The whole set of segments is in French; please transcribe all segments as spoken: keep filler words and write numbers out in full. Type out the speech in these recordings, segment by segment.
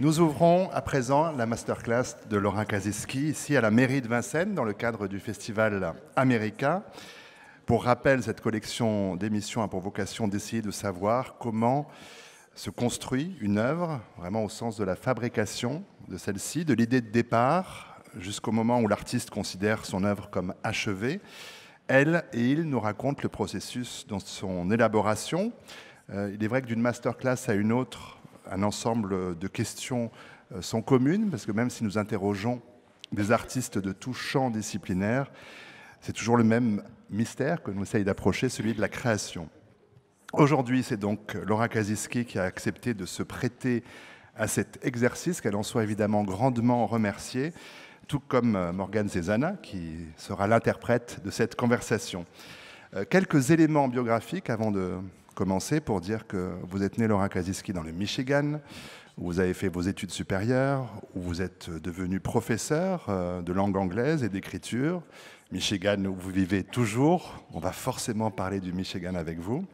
Nous ouvrons à présent la masterclass de Laura Kasischke, ici à la mairie de Vincennes, dans le cadre du Festival America. Pour rappel, cette collection d'émissions a pour vocation d'essayer de savoir comment se construit une œuvre, vraiment au sens de la fabrication de celle-ci, de l'idée de départ, jusqu'au moment où l'artiste considère son œuvre comme achevée. Elle et il nous racontent le processus dans son élaboration. Euh, il est vrai que d'une masterclass à une autre, un ensemble de questions sont communes, parce que même si nous interrogeons des artistes de tout champ disciplinaire, c'est toujours le même mystère que nous essayons d'approcher, celui de la création. Aujourd'hui, c'est donc Laura Kasischke qui a accepté de se prêter à cet exercice, qu'elle en soit évidemment grandement remerciée, tout comme Morgane Cézana, qui sera l'interprète de cette conversation. Quelques éléments biographiques avant de commencer pour dire que vous êtes née, Laura Kasischke, dans le Michigan, où vous avez fait vos études supérieures, où vous êtes devenue professeure de langue anglaise et d'écriture. Michigan, où vous vivez toujours. On va forcément parler du Michigan avec vous.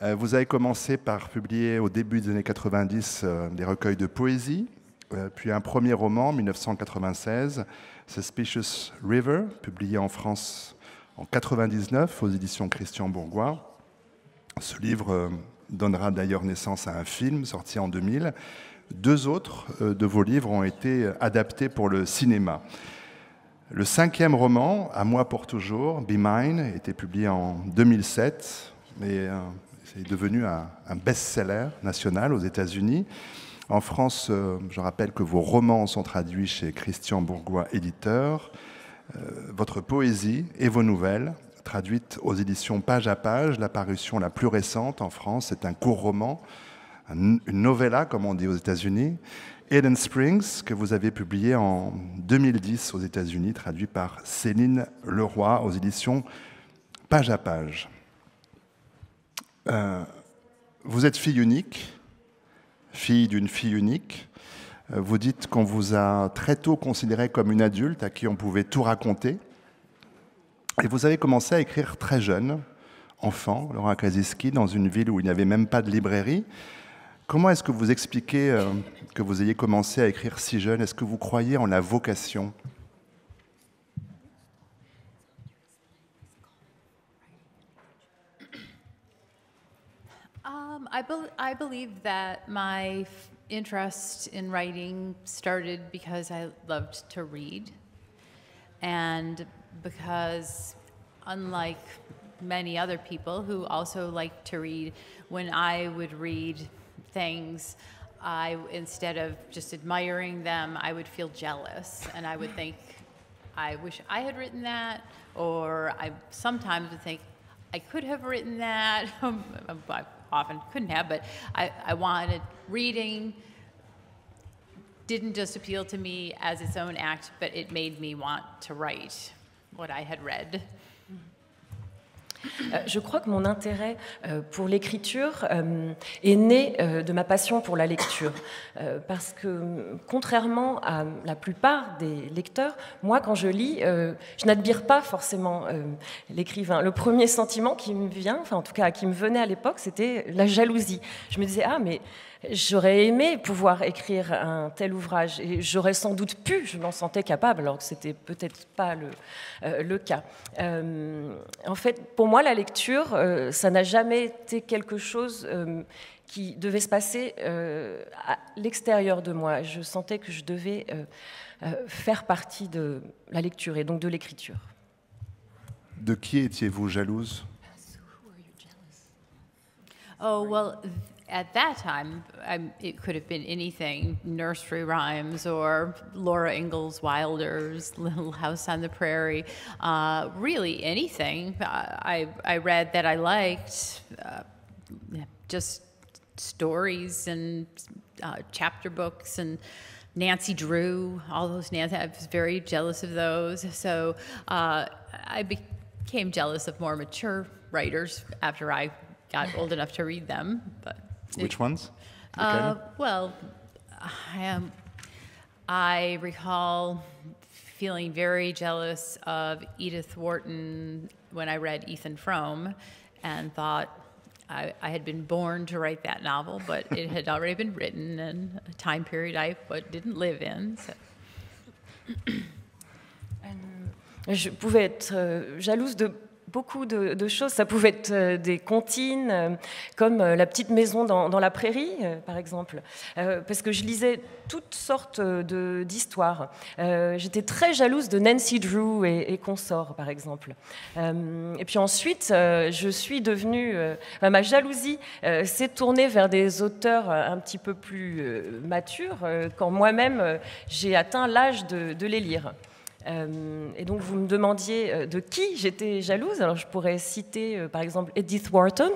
Vous avez commencé par publier au début des années quatre-vingt-dix des recueils de poésie, puis un premier roman, mille neuf cent quatre-vingt-seize, Suspicious River, publié en France en mille neuf cent quatre-vingt-dix-neuf aux éditions Christian Bourgois. Ce livre donnera d'ailleurs naissance à un film sorti en deux mille. Deux autres de vos livres ont été adaptés pour le cinéma. Le cinquième roman, À moi pour toujours, Be Mine, a été publié en deux mille sept et c'est devenu un best-seller national aux États-Unis. En France, je rappelle que vos romans sont traduits chez Christian Bourgois, éditeur. Votre poésie et vos nouvelles, traduite aux éditions Page à Page, la parution la plus récente en France, c'est un court roman, une novella comme on dit aux États-Unis, Eden Springs, que vous avez publié en deux mille dix aux États-Unis, traduit par Céline Leroy aux éditions Page à Page. Euh, vous êtes fille unique, fille d'une fille unique. Vous dites qu'on vous a très tôt considérée comme une adulte à qui on pouvait tout raconter. Et vous avez commencé à écrire très jeune, enfant, Laura Kasischke, dans une ville où il n'y avait même pas de librairie. Comment est-ce que vous expliquez euh, que vous ayez commencé à écrire si jeune? Est-ce que vous croyez en la vocation? Um, I, be I believe that my interest in writing started because I loved to read. And because unlike many other people who also like to read, when I would read things, I, instead of just admiring them, I would feel jealous. And I would think, I wish I had written that, or I sometimes would think, I could have written that. I often couldn't have, but I, I wanted reading. Didn't just appeal to me as its own act, but it made me want to write what I had read. Je crois que mon intérêt pour l'écriture est né de ma passion pour la lecture, parce que contrairement à la plupart des lecteurs, moi quand je lis, je n'admire pas forcément l'écrivain. Le premier sentiment qui me vient, enfin en tout cas qui me venait à l'époque, c'était la jalousie. Je me disais, ah mais j'aurais aimé pouvoir écrire un tel ouvrage, et j'aurais sans doute pu, je m'en sentais capable, alors que c'était peut-être pas le, euh, le cas. Euh, en fait, pour moi, la lecture, euh, ça n'a jamais été quelque chose euh, qui devait se passer euh, à l'extérieur de moi. Je sentais que je devais euh, euh, faire partie de la lecture, et donc de l'écriture. De qui étiez-vous jalouse? Oh, well... At that time, I'm, it could have been anything, nursery rhymes or Laura Ingalls Wilder's Little House on the Prairie, uh, really anything I, I read that I liked, uh, just stories and uh, chapter books and Nancy Drew, all those Nancy, I was very jealous of those, so uh, I became jealous of more mature writers after I got old enough to read them, but... Which ones? Uh, well, I, um, I recall feeling very jealous of Edith Wharton when I read Ethan Frome and thought, I, I had been born to write that novel, but it had already been written in a time period I but didn't live in. So. Je pouvais être jalouse de beaucoup de, de choses. Ça pouvait être des comptines, comme La petite maison dans, dans la prairie, par exemple, euh, parce que je lisais toutes sortes d'histoires. Euh, J'étais très jalouse de Nancy Drew et, et consorts, par exemple. Euh, et puis ensuite, euh, je suis devenue... Euh, enfin, ma jalousie euh, s'est tournée vers des auteurs un petit peu plus euh, matures, euh, quand moi-même, euh, j'ai atteint l'âge de, de les lire. Euh, et donc vous me demandiez de qui j'étais jalouse, alors je pourrais citer euh, par exemple Edith Wharton,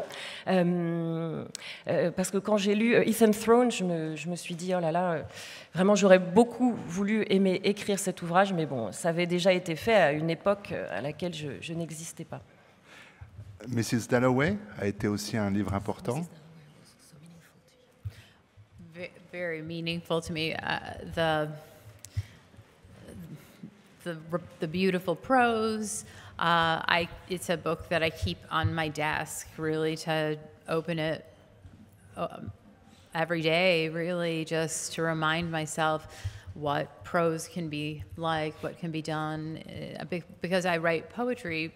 euh, euh, parce que quand j'ai lu Ethan Frome, je me, je me suis dit oh là là, euh, vraiment j'aurais beaucoup voulu aimer écrire cet ouvrage, mais bon, ça avait déjà été fait à une époque à laquelle je, je n'existais pas. Missus Dalloway a été aussi un livre important. Very meaningful to me. Uh, the... The, the beautiful prose. Uh, I, it's a book that I keep on my desk, really, to open it um, every day, really, just to remind myself what prose can be like, what can be done. Uh, because I write poetry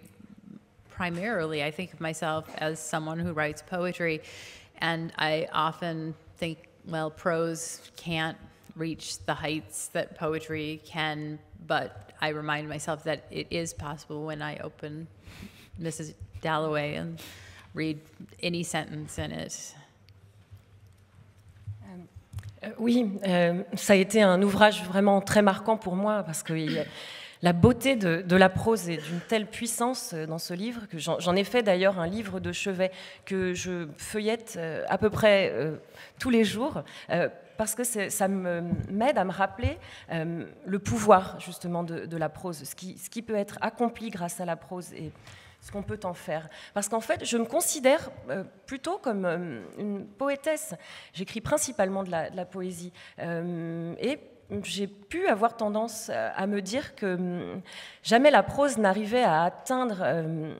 primarily, I think of myself as someone who writes poetry, and I often think, well, prose can't reach the heights that poetry can, but I remind myself that it is possible when I open Missus Dalloway and read any sentence in it. Oui, euh, ça a été un ouvrage vraiment très marquant pour moi parce que il, la beauté de, de la prose est d'une telle puissance dans ce livre que j'en ai fait d'ailleurs un livre de chevet que je feuillette à peu près euh, tous les jours. Euh, Parce que ça m'aide à me rappeler euh, le pouvoir justement de, de la prose, ce qui, ce qui peut être accompli grâce à la prose et ce qu'on peut en faire. Parce qu'en fait, je me considère euh, plutôt comme euh, une poétesse. J'écris principalement de la, de la poésie. Euh, et j'ai pu avoir tendance à me dire que jamais la prose n'arrivait à atteindre euh,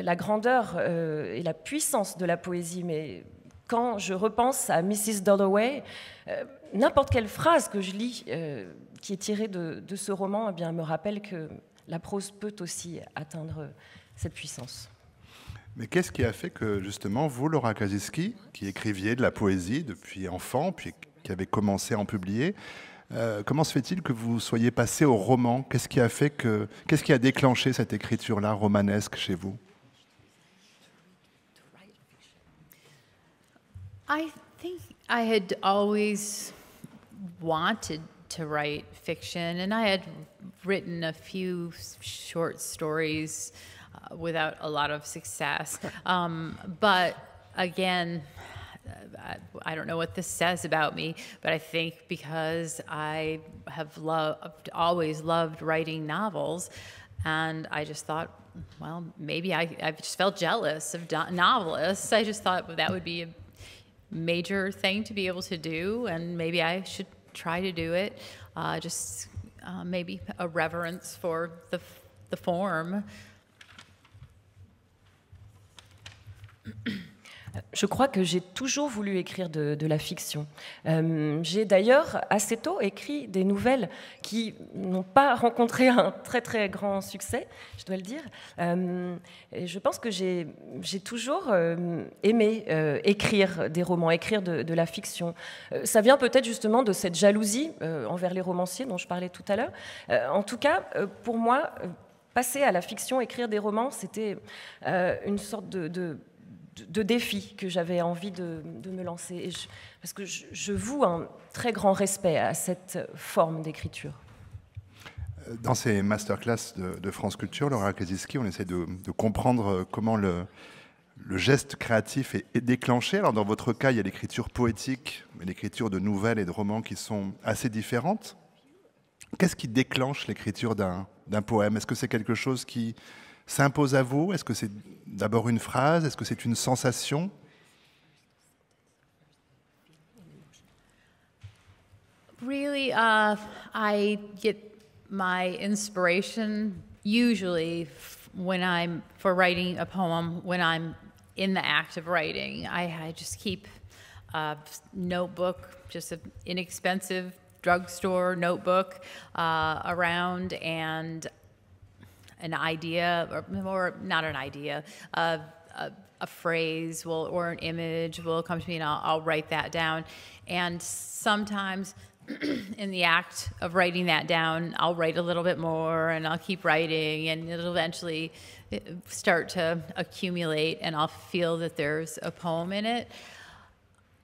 la grandeur euh, et la puissance de la poésie, mais... Quand je repense à Missus Dalloway, euh, n'importe quelle phrase que je lis euh, qui est tirée de, de ce roman, eh bien, me rappelle que la prose peut aussi atteindre cette puissance. Mais qu'est-ce qui a fait que, justement, vous, Laura Kasischke, qui écriviez de la poésie depuis enfant, puis qui avez commencé à en publier, euh, comment se fait-il que vous soyez passée au roman? Qu'est-ce qui a fait que, qu'est-ce qui a déclenché cette écriture-là romanesque chez vous? I think I had always wanted to write fiction, and I had written a few short stories uh, without a lot of success. Um, but again, I, I don't know what this says about me, but I think because I have loved, always loved writing novels, and I just thought, well, maybe I, I just felt jealous of novelists. I just thought well, that would be a major thing to be able to do, and maybe I should try to do it. Uh, just uh, maybe a reverence for the, the form. Je crois que j'ai toujours voulu écrire de, de la fiction. Euh, j'ai d'ailleurs assez tôt écrit des nouvelles qui n'ont pas rencontré un très très grand succès, je dois le dire. Euh, et je pense que j'ai j'ai toujours euh, aimé euh, écrire des romans, écrire de, de la fiction. Euh, ça vient peut-être justement de cette jalousie euh, envers les romanciers dont je parlais tout à l'heure. Euh, en tout cas, euh, pour moi, euh, passer à la fiction, écrire des romans, c'était euh, une sorte de... de de défis que j'avais envie de, de me lancer. Et je, parce que je, je voue un très grand respect à cette forme d'écriture. Dans ces masterclass de, de France Culture, Laura Kasischke, on essaie de, de comprendre comment le, le geste créatif est, est déclenché. Alors dans votre cas, il y a l'écriture poétique, mais l'écriture de nouvelles et de romans qui sont assez différentes. Qu'est-ce qui déclenche l'écriture d'un d'un poème? Est-ce que c'est quelque chose qui s'impose à vous? Est-ce que c'est d'abord une phrase? Est-ce que c'est une sensation? Really, uh, I get my inspiration usually when I'm for writing a poem when I'm in the act of writing. I, I just keep a notebook, just an inexpensive drugstore notebook uh, around, and an idea, or, or not an idea, uh, a, a phrase will, or an image will come to me, and I'll, I'll write that down. And sometimes in the act of writing that down, I'll write a little bit more, and I'll keep writing, and it'll eventually start to accumulate, and I'll feel that there's a poem in it.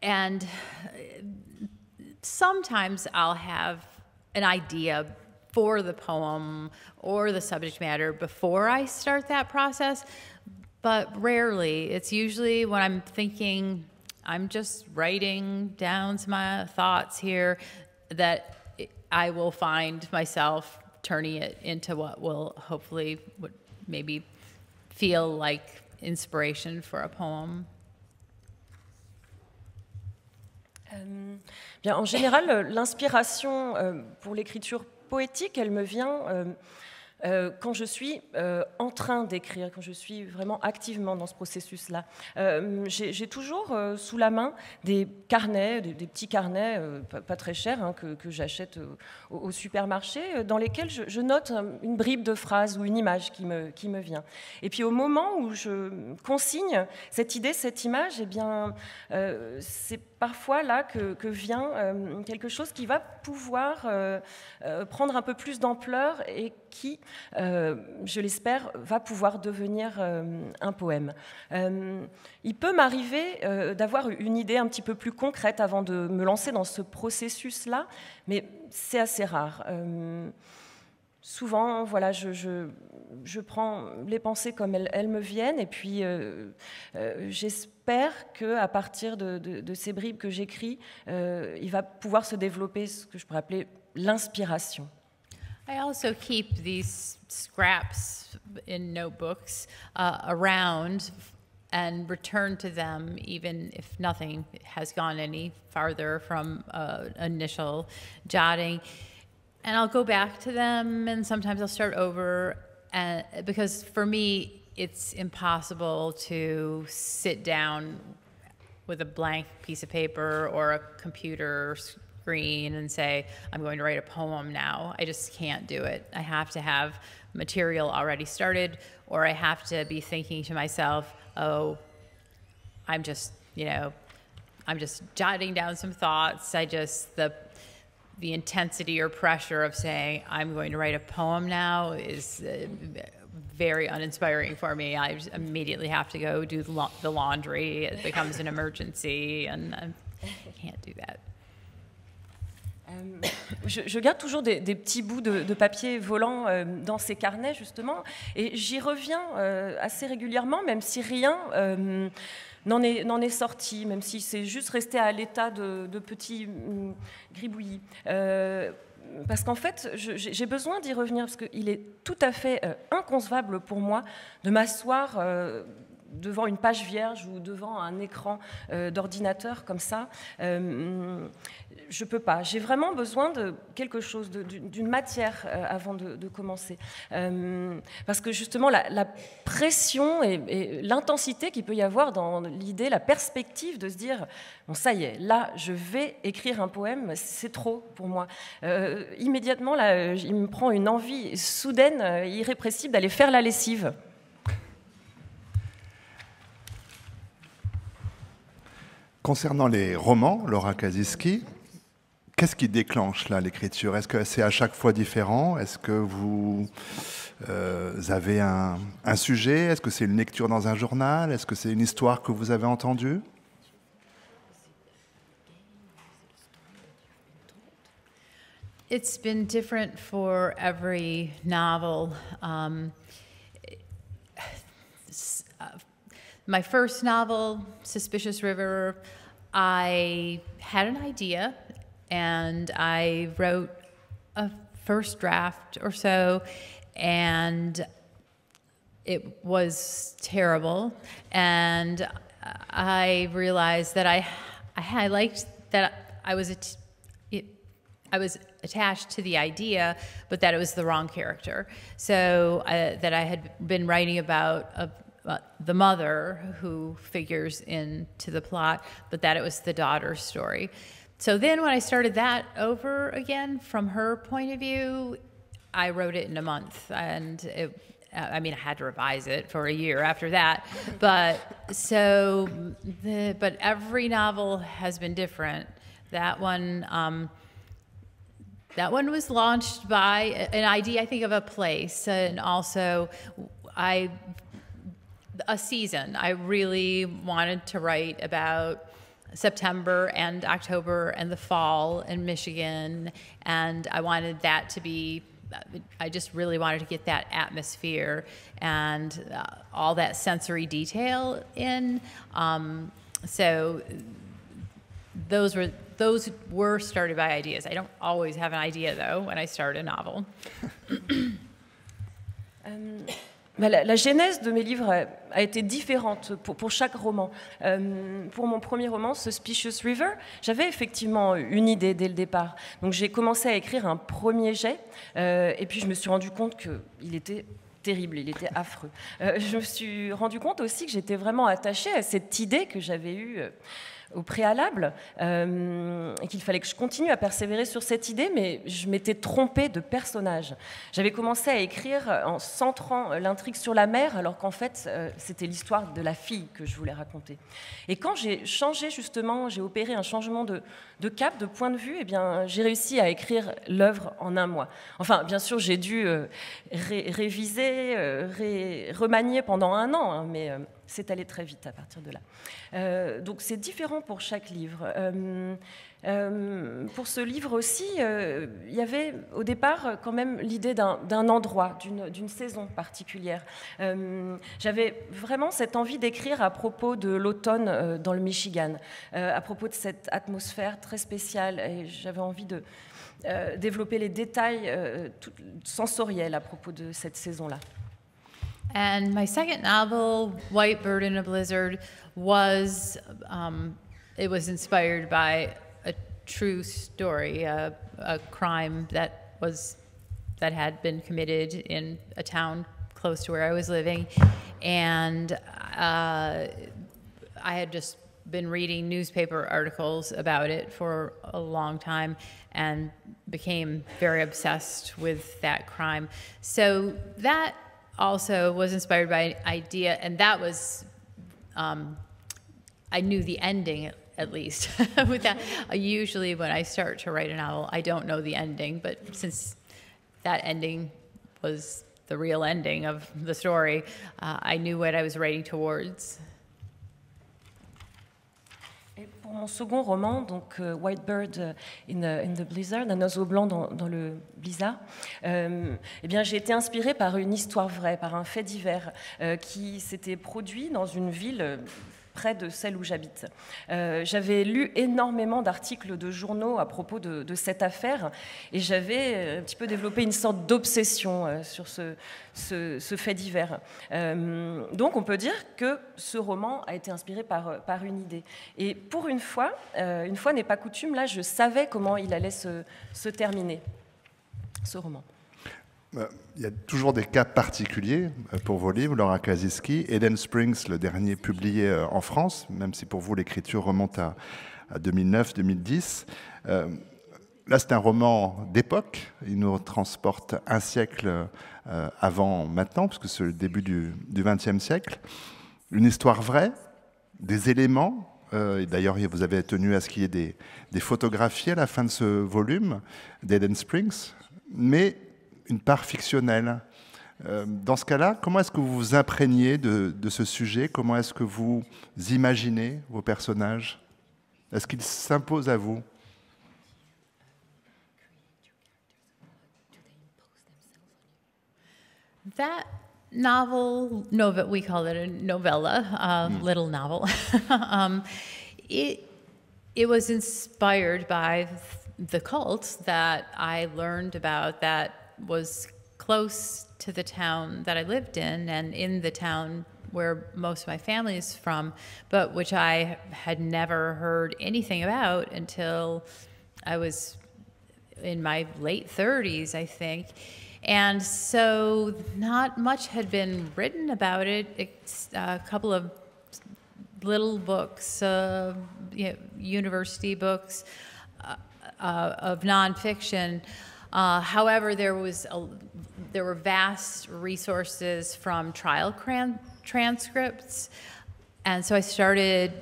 And sometimes I'll have an idea for the poem or the subject matter before I start that process, but rarely. It's usually when I'm thinking, I'm just writing down some my thoughts here, that I will find myself turning it into what will hopefully would maybe feel like inspiration for a poem. Euh, bien, en général, l'inspiration euh, pour l'écriture poétique, elle me vient euh, euh, quand je suis euh, en train d'écrire, quand je suis vraiment activement dans ce processus-là. Euh, j'ai toujours euh, sous la main des carnets, des, des petits carnets, euh, pas, pas très chers, hein, que, que j'achète euh, au, au supermarché, euh, dans lesquels je, je note une bribe de phrase ou une image qui me, qui me vient. Et puis au moment où je consigne cette idée, cette image, eh bien, euh, c'est parfois là que, que vient euh, quelque chose qui va pouvoir euh, euh, prendre un peu plus d'ampleur et qui, euh, je l'espère, va pouvoir devenir euh, un poème. Euh, il peut m'arriver euh, d'avoir une idée un petit peu plus concrète avant de me lancer dans ce processus-là, mais c'est assez rare. Euh, Souvent, voilà, je, je, je prends les pensées comme elles, elles me viennent, et puis euh, euh, j'espère qu'à partir de, de, de ces bribes que j'écris, euh, il va pouvoir se développer ce que je pourrais appeler l'inspiration. I also keep these scraps in notebooks uh, around and return to them even if nothing has gone any farther from uh, initial jotting. And I'll go back to them, and sometimes I'll start over, and, because for me, it's impossible to sit down with a blank piece of paper or a computer screen and say, I'm going to write a poem now. I just can't do it. I have to have material already started, or I have to be thinking to myself, oh, I'm just, you know, I'm just jotting down some thoughts. I just, the... the intensity or pressure of saying, I'm going to write a poem now is uh, very uninspiring for me. I just immediately have to go do the, la the laundry. It becomes an emergency, and I can't do that. Je, je garde toujours des, des petits bouts de, de papier volant euh, dans ces carnets, justement, et j'y reviens euh, assez régulièrement, même si rien euh, n'en est, n'en est sorti, même si c'est juste resté à l'état de, de petits euh, gribouillis. Euh, Parce qu'en fait, j'ai besoin d'y revenir, parce qu'il est tout à fait euh, inconcevable pour moi de m'asseoir euh, devant une page vierge ou devant un écran euh, d'ordinateur comme ça. Euh, je ne peux pas. J'ai vraiment besoin de quelque chose, d'une matière euh, avant de, de commencer. Euh, parce que justement, la, la pression et, et l'intensité qu'il peut y avoir dans l'idée, la perspective de se dire, bon, ça y est, là, je vais écrire un poème, c'est trop pour moi. Euh, immédiatement, là, il me prend une envie soudaine, irrépressible, d'aller faire la lessive. Concernant les romans, Laura Kasischke, qu'est-ce qui déclenche là l'écriture? Est-ce que c'est à chaque fois différent? Est-ce que vous euh, avez un, un sujet? Est-ce que c'est une lecture dans un journal? Est-ce que c'est une histoire que vous avez entendue? It's been different for every novel. Um, My first novel, Suspicious River, I had an idea, and I wrote a first draft or so, and it was terrible. And I realized that I, I liked that I was, it, I was attached to the idea, but that it was the wrong character. So uh, that I had been writing about a uh, the mother who figures into the plot, but that it was the daughter's story. So then when I started that over again from her point of view, I wrote it in a month, and it, I mean, I had to revise it for a year after that. But so, the, but every novel has been different. That one, um, that one was launched by an idea, I think, of a place, and also I, a season. I really wanted to write about September and October and the fall in Michigan, and I wanted that to be. I just really wanted to get that atmosphere and uh, all that sensory detail in. Um, so those were those were started by ideas. I don't always have an idea though when I start a novel. um. Bah, la, la genèse de mes livres a, a été différente pour, pour chaque roman. Euh, pour mon premier roman, Suspicious River, j'avais effectivement une idée dès le départ. Donc j'ai commencé à écrire un premier jet, euh, et puis je me suis rendu compte qu'il était terrible, il était affreux. Euh, je me suis rendu compte aussi que j'étais vraiment attachée à cette idée que j'avais eue euh, au préalable, euh, et qu'il fallait que je continue à persévérer sur cette idée, mais je m'étais trompée de personnage. J'avais commencé à écrire en centrant l'intrigue sur la mère, alors qu'en fait, euh, c'était l'histoire de la fille que je voulais raconter. Et quand j'ai changé, justement, j'ai opéré un changement de, de cap, de point de vue, eh bien, j'ai réussi à écrire l'œuvre en un mois. Enfin, bien sûr, j'ai dû euh, ré réviser, euh, ré remanier pendant un an, hein, mais... Euh, c'est allé très vite à partir de là. Euh, donc c'est différent pour chaque livre. Euh, euh, pour ce livre aussi, euh, il y avait au départ quand même l'idée d'un endroit, d'une saison particulière. Euh, J'avais vraiment cette envie d'écrire à propos de l'automne euh, dans le Michigan, euh, à propos de cette atmosphère très spéciale. Et j'avais envie de euh, développer les détails euh, tout, sensoriels à propos de cette saison-là. And my second novel, White Bird in a Blizzard, was, um, it was inspired by a true story, a, a crime that was, that had been committed in a town close to where I was living. And uh, I had just been reading newspaper articles about it for a long time and became very obsessed with that crime. So that also was inspired by an idea, and that was, um, I knew the ending at, at least. With that, usually when I start to write a novel, I don't know the ending, but since that ending was the real ending of the story, uh, I knew what I was writing towards. Et pour mon second roman, donc uh, White Bird in the, in the Blizzard, un oiseau blanc dans, dans le blizzard, euh, eh bien j'ai été inspirée par une histoire vraie, par un fait divers euh, qui s'était produit dans une ville euh, près de celle où j'habite. Euh, j'avais lu énormément d'articles de journaux à propos de, de cette affaire, et j'avais un petit peu développé une sorte d'obsession euh, sur ce, ce, ce fait divers. Euh, donc on peut dire que ce roman a été inspiré par, par une idée. Et pour une fois, euh, une fois n'est pas coutume, là je savais comment il allait se, se terminer, ce roman. Il y a toujours des cas particuliers pour vos livres, Laura Kasischke. Eden Springs, le dernier publié en France, même si pour vous l'écriture remonte à deux mille neuf deux mille dix. Euh, là, c'est un roman d'époque. Il nous transporte un siècle euh, avant maintenant, puisque c'est le début du vingtième siècle. Une histoire vraie, des éléments. Euh, D'ailleurs, vous avez tenu à ce qu'il y ait des, des photographies à la fin de ce volume d'Eden Springs. Mais une part fictionnelle. Dans ce cas-là, comment est-ce que vous vous imprégnez de, de ce sujet? Comment est-ce que vous imaginez vos personnages? Est-ce qu'ils s'imposent à vous? That novel, no, but we call it a novella, a mm. little novel. um, it, it was inspired by the cult that I learned about that was close to the town that I lived in and in the town where most of my family is from, but which I had never heard anything about until I was in my late thirties, I think. And so not much had been written about it. It's a couple of little books, uh, you know, university books uh, uh, of nonfiction. Uh, however, there was a, there were vast resources from trial transcripts, and so I started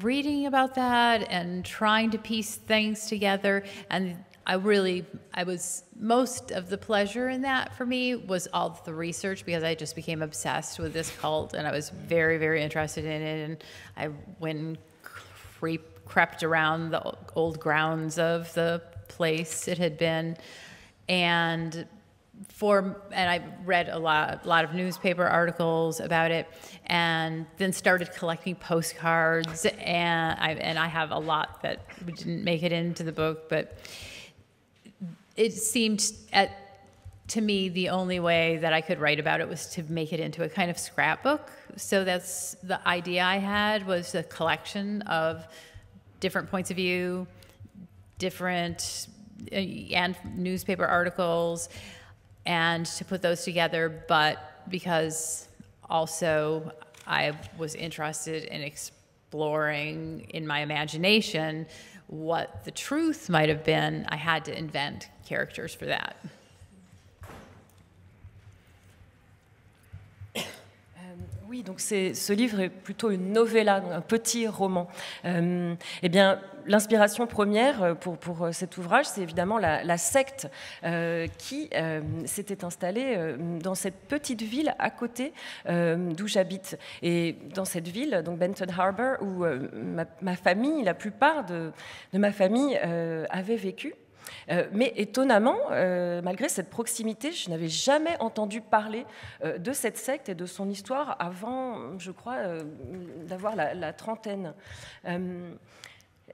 reading about that and trying to piece things together. And I really, I was, most of the pleasure in that for me was all the research, because I just became obsessed with this cult, and I was very, very interested in it. And I went and creep, crept around the old grounds of the place it had been. And for, and I read a lot, a lot of newspaper articles about it, and then started collecting postcards. And I, and I have a lot that didn't make it into the book, but it seemed at, to me the only way that I could write about it was to make it into a kind of scrapbook. So that's the idea I had, was a collection of different points of view, different uh, and newspaper articles, and to put those together. But because also I was interested in exploring in my imagination what the truth might have been, I had to invent characters for that. Oui, donc ce livre est plutôt une novella, un petit roman. Euh, eh bien, l'inspiration première pour, pour cet ouvrage, c'est évidemment la, la secte euh, qui euh, s'était installée euh, dans cette petite ville à côté euh, d'où j'habite. Et dans cette ville, donc Benton Harbor, où euh, ma, ma famille, la plupart de, de ma famille euh, avait vécu. Euh, mais étonnamment, euh, malgré cette proximité, je n'avais jamais entendu parler euh, de cette secte et de son histoire avant, je crois, euh, d'avoir la, la trentaine. Euh,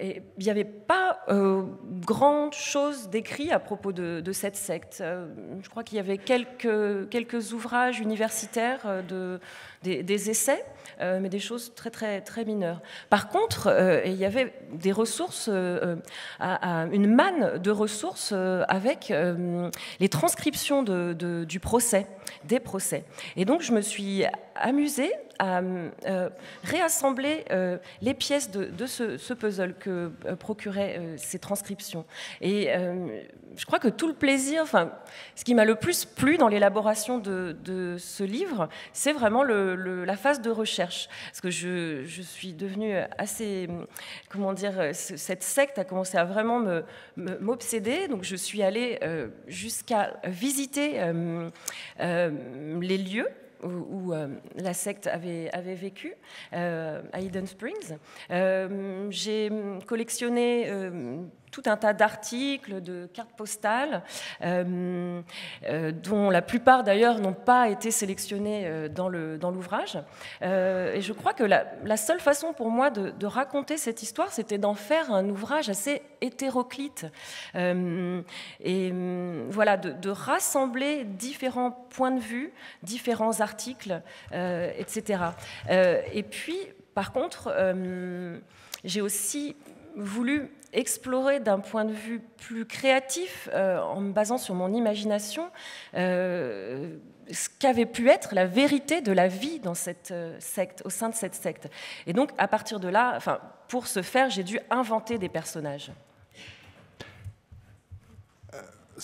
et il n'y avait pas euh, grand-chose d'écrit à propos de, de cette secte. Euh, je crois qu'il y avait quelques, quelques ouvrages universitaires, euh, de, des, des essais, Euh, mais des choses très, très, très mineures. Par contre, euh, il y avait des ressources, euh, à, à une manne de ressources euh, avec euh, les transcriptions de, de, du procès, des procès. Et donc, je me suis amusée à euh, réassembler euh, les pièces de, de ce, ce puzzle que euh, procuraient euh, ces transcriptions. Et euh, je crois que tout le plaisir, enfin, ce qui m'a le plus plu dans l'élaboration de, de ce livre, c'est vraiment le, le, la phase de recherche. Parce que je, je suis devenue assez, comment dire, cette secte a commencé à vraiment m'obséder. Donc je suis allée euh, jusqu'à visiter euh, euh, les lieux où, où euh, la secte avait, avait vécu, euh, à Eden Springs. Euh, j'ai collectionné euh, tout un tas d'articles, de cartes postales, euh, euh, dont la plupart d'ailleurs n'ont pas été sélectionnés euh, dans le, dans l'ouvrage. Euh, et je crois que la, la seule façon pour moi de, de raconter cette histoire, c'était d'en faire un ouvrage assez hétéroclite. Euh, et euh, voilà, de, de rassembler différents points de vue, différents articles, euh, et cetera. Euh, et puis, par contre, euh, j'ai aussi voulu explorer d'un point de vue plus créatif, euh, en me basant sur mon imagination, euh, ce qu'avait pu être la vérité de la vie dans cette secte, au sein de cette secte. Et donc, à partir de là, enfin, pour ce faire, j'ai dû inventer des personnages.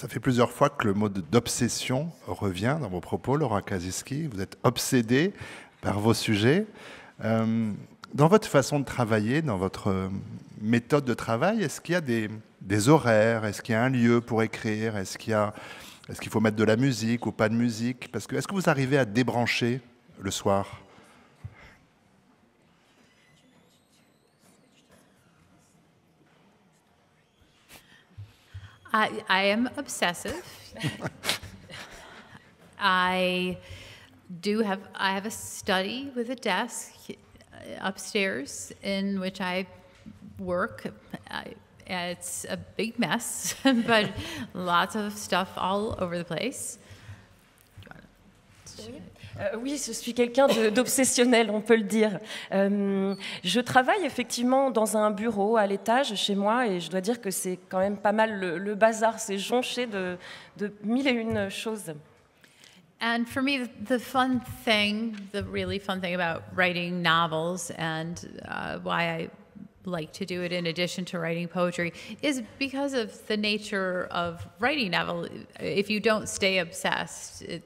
Ça fait plusieurs fois que le mot d'obsession revient dans vos propos, Laura Kasischke. Vous êtes obsédée par vos sujets. Euh, Dans votre façon de travailler, dans votre méthode de travail, est-ce qu'il y a des, des horaires? Est-ce qu'il y a un lieu pour écrire? Est-ce qu'il y a, est-ce qu'il faut mettre de la musique ou pas de musique? Parce que, est-ce que vous arrivez à débrancher le soir? I, I am obsessive. I do have, I have a study with a desk upstairs in which I work. I, it's a big mess, but lots of stuff all over the place. Euh, oui, je suis quelqu'un d'obsessionnel, on peut le dire. Euh, je travaille effectivement dans un bureau à l'étage chez moi, et je dois dire que c'est quand même pas mal le, le bazar, c'est jonché de, de mille et une choses. And for me, the fun thing, the really fun thing about writing novels and uh, why I like to do it in addition to writing poetry is because of the nature of writing novel. If you don't stay obsessed, it,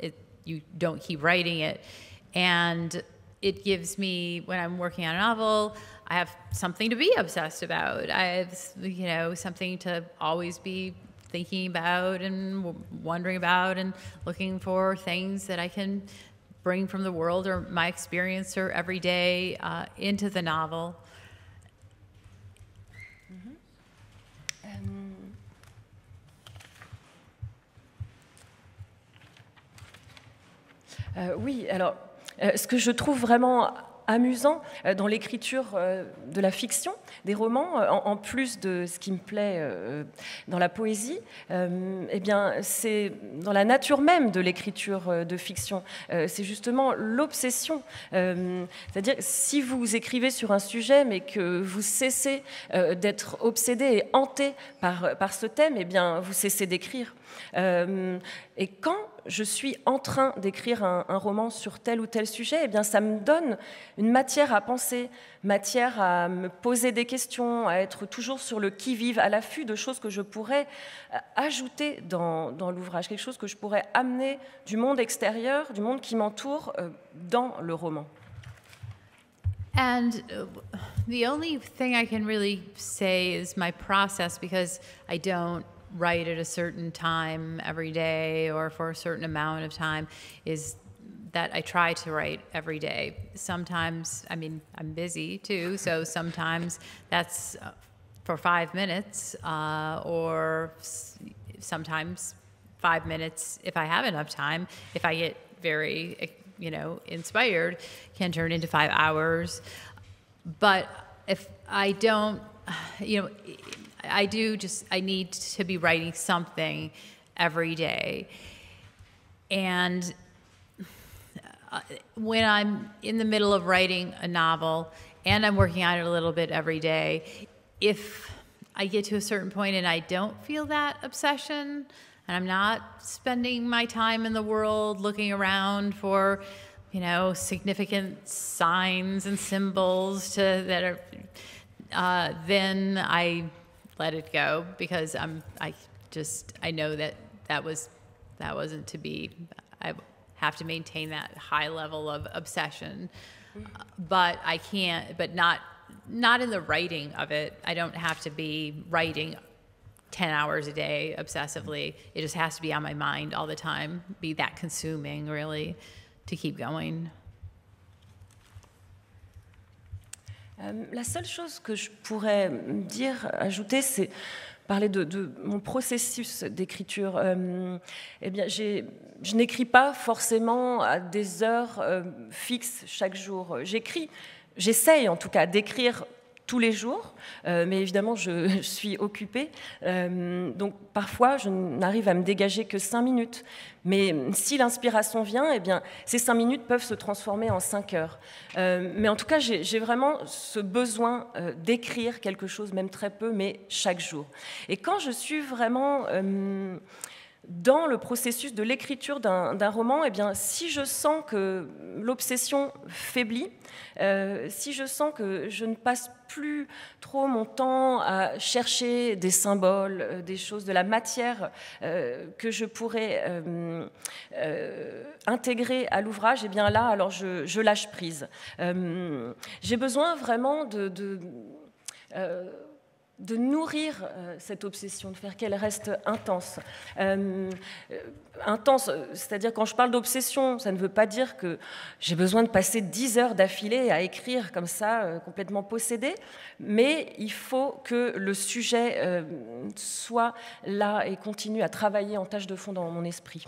it, you don't keep writing it. And it gives me, when I'm working on a novel, I have something to be obsessed about. I have, you know, something to always be thinking about and wondering about and looking for things that I can bring from the world or my experience or every day uh, into the novel. Mm-hmm. um, euh, oui, alors, euh, ce que je trouve vraiment amusant dans l'écriture de la fiction, des romans, en plus de ce qui me plaît dans la poésie, eh bien, c'est dans la nature même de l'écriture de fiction. C'est justement l'obsession. C'est-à-dire, si vous écrivez sur un sujet, mais que vous cessez d'être obsédé et hanté par, par ce thème, eh bien, vous cessez d'écrire. Et quand je suis en train d'écrire un, un roman sur tel ou tel sujet, eh bien, ça me donne une matière à penser, matière à me poser des questions, à être toujours sur le qui-vive, à l'affût de choses que je pourrais ajouter dans, dans l'ouvrage, quelque chose que je pourrais amener du monde extérieur, du monde qui m'entoure, euh, dans le roman. And the only thing I can really say is my process, because I don't write at a certain time every day or for a certain amount of time, is that I try to write every day. Sometimes, I mean, I'm busy too, so sometimes that's for five minutes uh, or sometimes five minutes, if I have enough time, if I get very, you know, inspired, can turn into five hours. But if I don't, you know, I do just, I need to be writing something every day. And when I'm in the middle of writing a novel and I'm working on it a little bit every day, if I get to a certain point and I don't feel that obsession and I'm not spending my time in the world looking around for, you know, significant signs and symbols to, that are, uh, then I let it go, because I'm, I just, I know that that was, that wasn't to be. I have to maintain that high level of obsession, but I can't, but not, not in the writing of it. I don't have to be writing ten hours a day obsessively. It just has to be on my mind all the time, be that consuming really to keep going. La seule chose que je pourrais dire, ajouter, c'est parler de, de mon processus d'écriture. Euh, eh bien, j'ai, je n'écris pas forcément à des heures euh, fixes chaque jour. J'écris, j'essaye en tout cas d'écrire tous les jours, euh, mais évidemment je, je suis occupée, euh, donc parfois je n'arrive à me dégager que cinq minutes, mais si l'inspiration vient, eh bien, ces cinq minutes peuvent se transformer en cinq heures, euh, mais en tout cas j'ai vraiment ce besoin euh, d'écrire quelque chose, même très peu, mais chaque jour. Et quand je suis vraiment euh, dans le processus de l'écriture d'un roman, eh bien, si je sens que l'obsession faiblit, euh, si je sens que je ne passe plus trop mon temps à chercher des symboles, des choses, de la matière euh, que je pourrais euh, euh, intégrer à l'ouvrage, eh bien là, alors je, je lâche prise. Euh, j'ai besoin vraiment de... de euh, de nourrir euh, cette obsession, de faire qu'elle reste intense. Euh, euh, intense, c'est-à-dire, quand je parle d'obsession, ça ne veut pas dire que j'ai besoin de passer dix heures d'affilée à écrire comme ça, euh, complètement possédée, mais il faut que le sujet euh, soit là et continue à travailler en tâche de fond dans mon esprit.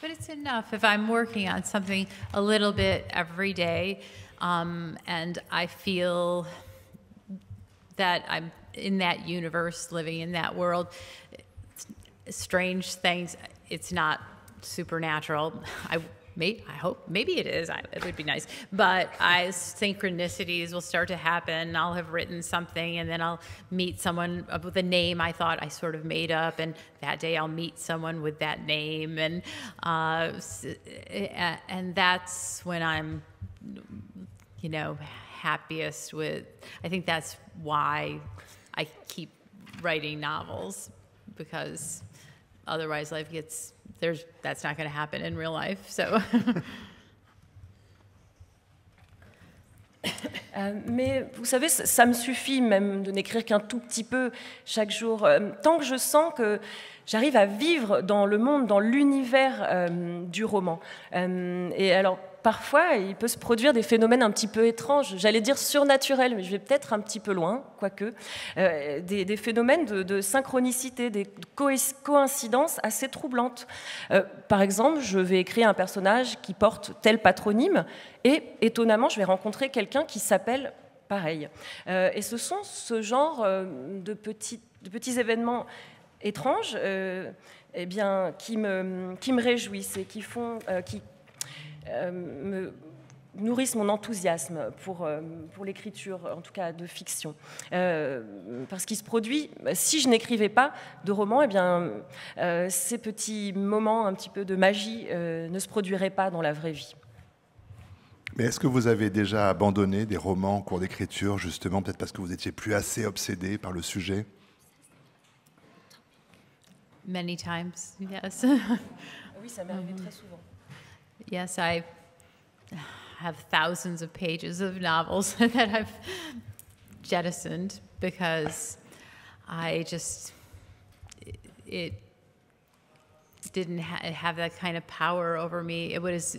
But it's enough if I'm working on something a little bit every day, um, and I feel that I'm in that universe, living in that world. It's strange things, it's not supernatural. I Maybe, I hope, maybe it is. I, it would be nice. But I, synchronicities will start to happen. I'll have written something, and then I'll meet someone with a name I thought I sort of made up, and that day I'll meet someone with that name, and uh, and that's when I'm, you know, happiest with. I think that's why I keep writing novels, because otherwise life gets. There's, that's not going to happen in real life, so. euh, mais vous savez, ça, ça me suffit même de n'écrire qu'un tout petit peu chaque jour. Euh, tant que je sens que j'arrive à vivre dans le monde, dans l'univers euh, du roman. Euh, et alors, parfois, il peut se produire des phénomènes un petit peu étranges, j'allais dire surnaturels, mais je vais peut-être un petit peu loin, quoique, euh, des, des phénomènes de, de synchronicité, des co coïncidences assez troublantes. Euh, par exemple, je vais écrire un personnage qui porte tel patronyme, et étonnamment, je vais rencontrer quelqu'un qui s'appelle pareil. Euh, et ce sont ce genre euh, de, petits, de petits événements étranges euh, eh bien, qui, me, qui me réjouissent et qui font... Euh, qui, Euh, me nourrissent mon enthousiasme pour, euh, pour l'écriture, en tout cas de fiction. Euh, parce qu'il se produit, si je n'écrivais pas de roman, eh bien, euh, ces petits moments un petit peu de magie euh, ne se produiraient pas dans la vraie vie. Mais est-ce que vous avez déjà abandonné des romans en cours d'écriture, justement, peut-être parce que vous n'étiez plus assez obsédé par le sujet? Many times, yes. Oui, ça m'est arrivé très souvent. Yes, I have thousands of pages of novels that I've jettisoned because I just, it, it didn't ha have that kind of power over me. It was,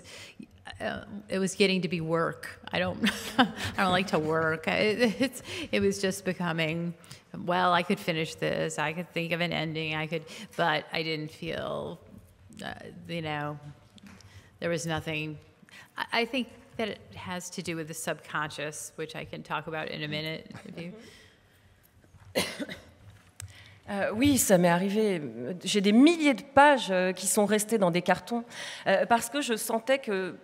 uh, it was getting to be work. I don't, I don't like to work. It, it's, it was just becoming, well, I could finish this. I could think of an ending. I could, but I didn't feel, uh, you know, there was nothing. I think that it has to do with the subconscious, which I can talk about in a minute. Euh, oui, ça m'est arrivé. J'ai des milliers de pages qui sont restées dans des cartons euh, parce que je sentais que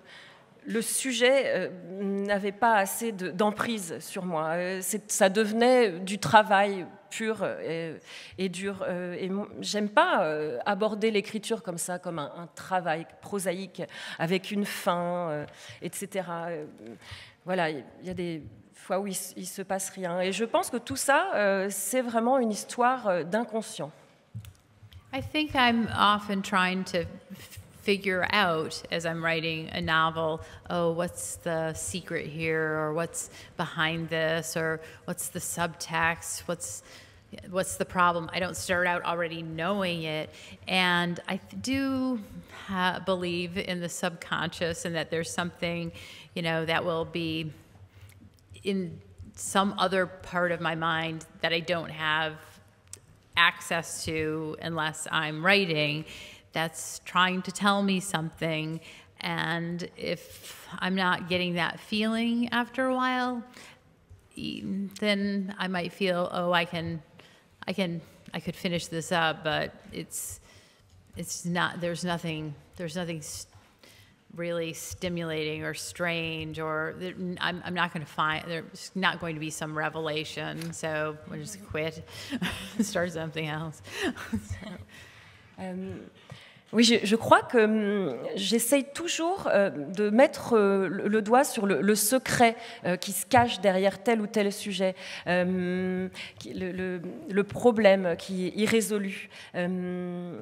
le sujet n'avait pas assez d'emprise sur moi. Ça devenait du travail pur et, et dur. Et j'aime pas aborder l'écriture comme ça, comme un, un travail prosaïque, avec une fin, et cetera. Voilà, il y a des fois où il, il se passe rien. Et je pense que tout ça, c'est vraiment une histoire d'inconscient. I think I'm often trying to figure out as I'm writing a novel, oh, what's the secret here, or what's behind this, or what's the subtext, what's what's the problem? I don't start out already knowing it, and I do uh, believe in the subconscious and that there's something, you know, that will be in some other part of my mind that I don't have access to unless I'm writing. That's trying to tell me something, and if I'm not getting that feeling after a while, then I might feel, oh, I can, I can, I could finish this up, but it's, it's not. There's nothing. There's nothing st really stimulating or strange, or there, I'm, I'm not going to find. There's not going to be some revelation, so we'll just quit, start something else. So. Um. Oui, je, je crois que hum, j'essaye toujours euh, de mettre euh, le, le doigt sur le, le secret euh, qui se cache derrière tel ou tel sujet, euh, qui, le, le, le problème qui est irrésolu. Euh,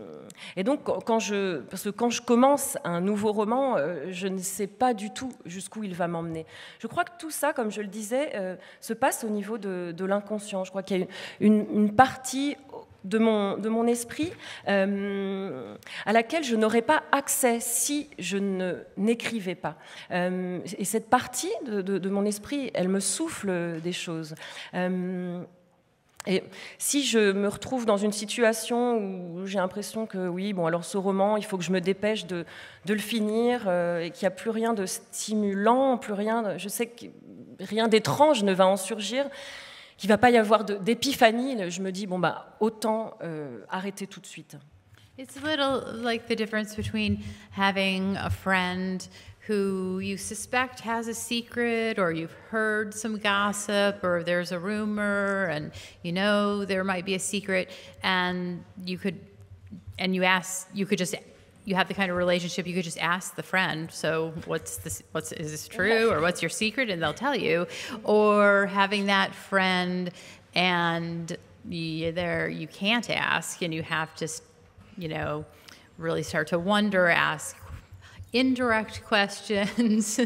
et donc, quand je, parce que quand je commence un nouveau roman, euh, je ne sais pas du tout jusqu'où il va m'emmener. Je crois que tout ça, comme je le disais, euh, se passe au niveau de, de l'inconscient. Je crois qu'il y a une, une partie de mon, de mon esprit euh, à laquelle je n'aurais pas accès si je ne n'écrivais pas. Euh, et cette partie de, de, de mon esprit, elle me souffle des choses. Euh, et si je me retrouve dans une situation où j'ai l'impression que, oui, bon, alors ce roman, il faut que je me dépêche de, de le finir euh, et qu'il n'y a plus rien de stimulant, plus rien, je sais que rien d'étrange ne va en surgir, qu'il ne va pas y avoir d'épiphanie, je me dis, bon, bah, autant euh, arrêter tout de suite. It's a little like the difference between having a friend who you suspect has a secret, or you've heard some gossip, or there's a rumor, and you know there might be a secret, and you could, and you ask, you could just, you have the kind of relationship you could just ask the friend, so what's this, what's, is this true, or what's your secret, and they'll tell you. Or having that friend and you, there, you can't ask, and you have to, you know, really start to wonder, ask indirect questions,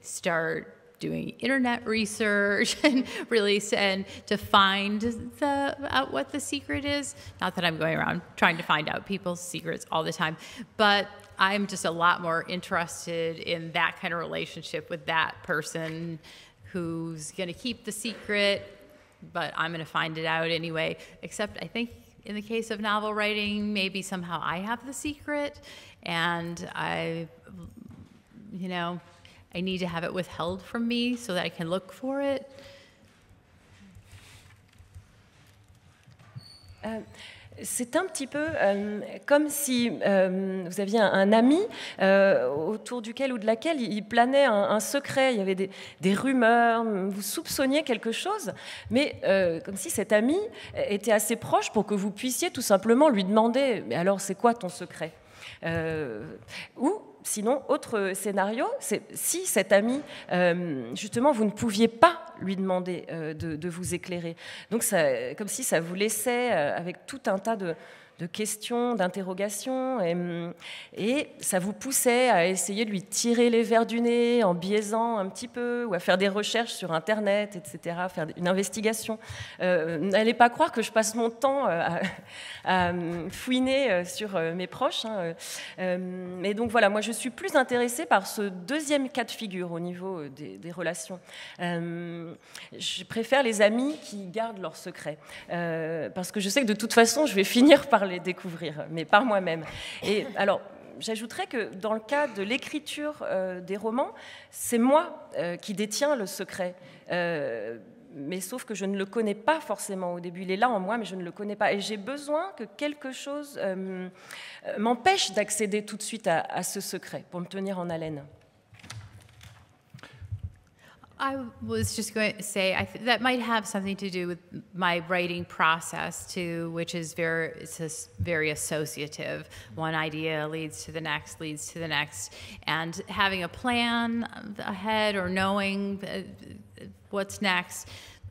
start doing internet research, and really send to find the, out what the secret is. Not that I'm going around trying to find out people's secrets all the time, but I'm just a lot more interested in that kind of relationship with that person who's gonna keep the secret, but I'm gonna find it out anyway. Except I think in the case of novel writing, maybe somehow I have the secret, and I, you know, I need to have it withheld from me so that I can look for it. Uh. C'est un petit peu euh, comme si euh, vous aviez un, un ami euh, autour duquel ou de laquelle il planait un, un secret, il y avait des, des rumeurs, vous soupçonniez quelque chose, mais euh, comme si cet ami était assez proche pour que vous puissiez tout simplement lui demander « Mais alors, c'est quoi ton secret ?» euh, ou, sinon, autre scénario, c'est si cet ami, euh, justement, vous ne pouviez pas lui demander euh, de, de vous éclairer. Donc, ça, comme si ça vous laissait euh, avec tout un tas de, de questions, d'interrogations, et, et ça vous poussait à essayer de lui tirer les vers du nez en biaisant un petit peu, ou à faire des recherches sur Internet, et cetera, faire une investigation. Euh, n'allez pas croire que je passe mon temps à, à fouiner sur mes proches. Hein. Euh, mais donc voilà, moi je suis plus intéressée par ce deuxième cas de figure au niveau des, des relations. Euh, je préfère les amis qui gardent leurs secrets, euh, parce que je sais que de toute façon je vais finir par les découvrir, mais par moi-même. Et alors, j'ajouterais que dans le cas de l'écriture euh, des romans, c'est moi euh, qui détiens le secret. Euh, mais sauf que je ne le connais pas forcément au début. Il est là en moi, mais je ne le connais pas. Et j'ai besoin que quelque chose euh, m'empêche d'accéder tout de suite à, à ce secret, pour me tenir en haleine. I was just going to say I th that might have something to do with my writing process too, which is very it's very associative. One idea leads to the next, leads to the next, and having a plan ahead or knowing what's next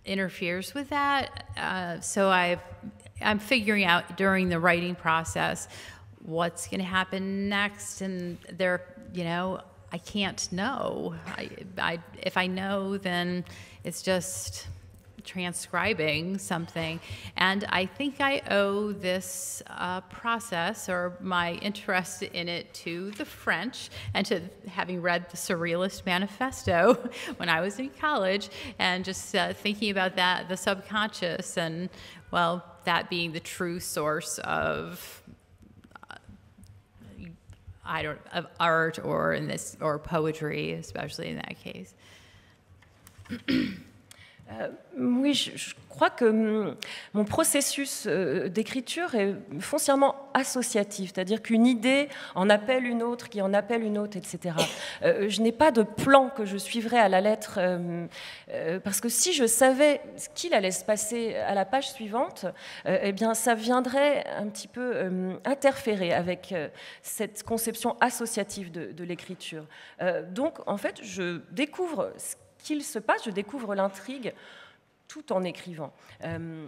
interferes with that. Uh, so I've, I'm figuring out during the writing process what's going to happen next, and there, you know. I can't know. I, I, if I know, then it's just transcribing something. And I think I owe this uh, process or my interest in it to the French and to having read the Surrealist Manifesto when I was in college, and just uh, thinking about that, the subconscious, and, well, that being the true source of I don't, of art, or in this, or poetry, especially in that case. Euh, oui, je, je crois que mon, mon processus euh, d'écriture est foncièrement associatif, c'est-à-dire qu'une idée en appelle une autre, qui en appelle une autre, et cetera. Euh, je n'ai pas de plan que je suivrai à la lettre, euh, euh, parce que si je savais ce qu'il allait se passer à la page suivante, euh, eh bien, ça viendrait un petit peu euh, interférer avec euh, cette conception associative de, de l'écriture. Euh, donc, en fait, je découvre ce qu'il se passe, je découvre l'intrigue tout en écrivant. Euh,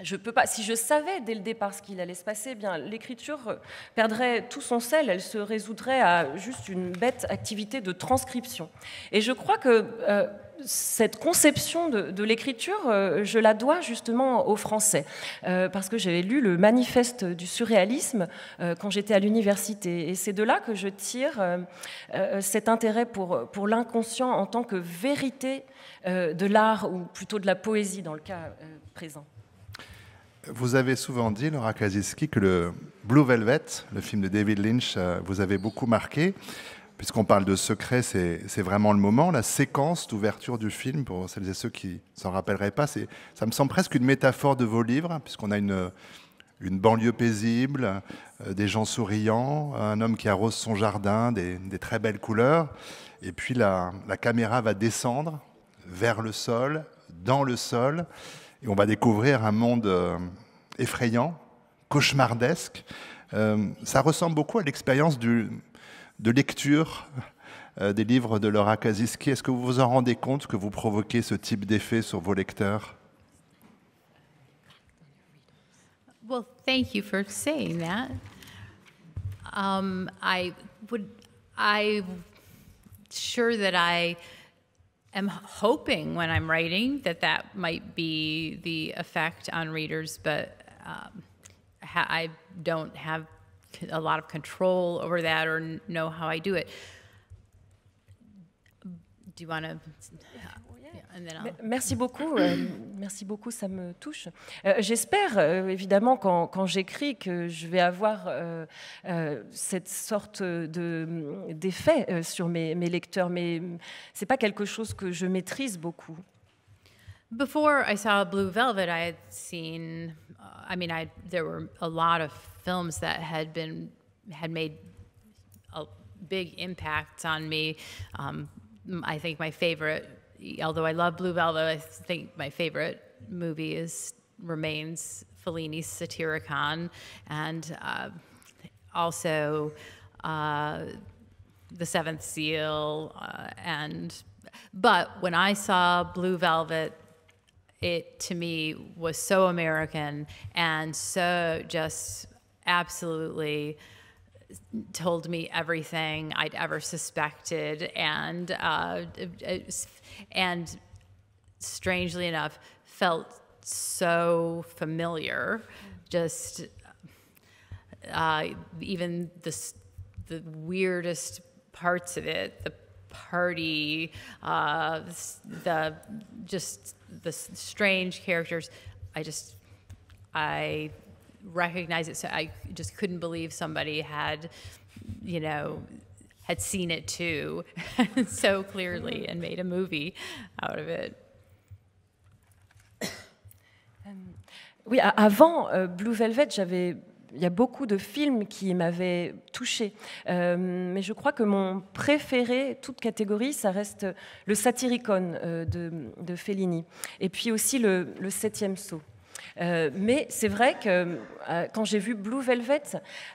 je peux pas, si je savais dès le départ ce qu'il allait se passer, eh bien l'écriture perdrait tout son sel, elle se résoudrait à juste une bête activité de transcription. Et je crois que euh, cette conception de, de l'écriture, euh, je la dois justement aux Français, euh, parce que j'avais lu le manifeste du surréalisme euh, quand j'étais à l'université, et c'est de là que je tire euh, euh, cet intérêt pour, pour l'inconscient en tant que vérité euh, de l'art, ou plutôt de la poésie dans le cas euh, présent. Vous avez souvent dit, Laura Kasischke, que le Blue Velvet, le film de David Lynch, euh, vous avait beaucoup marqué. Puisqu'on parle de secret, c'est vraiment le moment. La séquence d'ouverture du film, pour celles et ceux qui ne s'en rappelleraient pas, ça me semble presque une métaphore de vos livres, puisqu'on a une, une banlieue paisible, euh, des gens souriants, un homme qui arrose son jardin, des, des très belles couleurs. Et puis la, la caméra va descendre vers le sol, dans le sol, et on va découvrir un monde euh, effrayant, cauchemardesque. Euh, ça ressemble beaucoup à l'expérience de lecture euh, des livres de Laura Kasischke. Est-ce que vous vous en rendez compte que vous provoquez ce type d'effet sur vos lecteurs? Well, thank you for saying that. Um, I would, I'm sure that I am hoping when I'm writing that that might be the effect on readers, but um, ha I don't have a lot of control over that or know how I do it. Do you want to? Merci beaucoup, euh, merci beaucoup, ça me touche. Euh, J'espère, euh, évidemment, quand, quand j'écris, que je vais avoir euh, euh, cette sorte d'effet de, euh, sur mes, mes lecteurs, mais c'est pas quelque chose que je maîtrise beaucoup. Before I saw Blue Velvet, I had seen, uh, I mean, I, there were a lot of films that had been had made a big impact on me. Um, I think my favorite. Although I love Blue Velvet, I think my favorite movie is remains Fellini's Satiricon, and uh, also uh, The Seventh Seal. Uh, and but when I saw Blue Velvet, it to me was so American and so just absolutely told me everything I'd ever suspected, and uh, and strangely enough, felt so familiar. Just uh, even the the weirdest parts of it, the party, uh, the just the strange characters. I just I. recognize it, so I just couldn't believe somebody had, you know, had seen it too so clearly and made a movie out of it. Um, oui, avant euh, Blue Velvet, j'avais il y a beaucoup de films qui m'avaient touchée, euh, mais je crois que mon préféré, toute catégorie, ça reste le Satiricon euh, de, de Fellini, et puis aussi le, le Septième Sceau. Euh, mais c'est vrai que euh, quand j'ai vu Blue Velvet,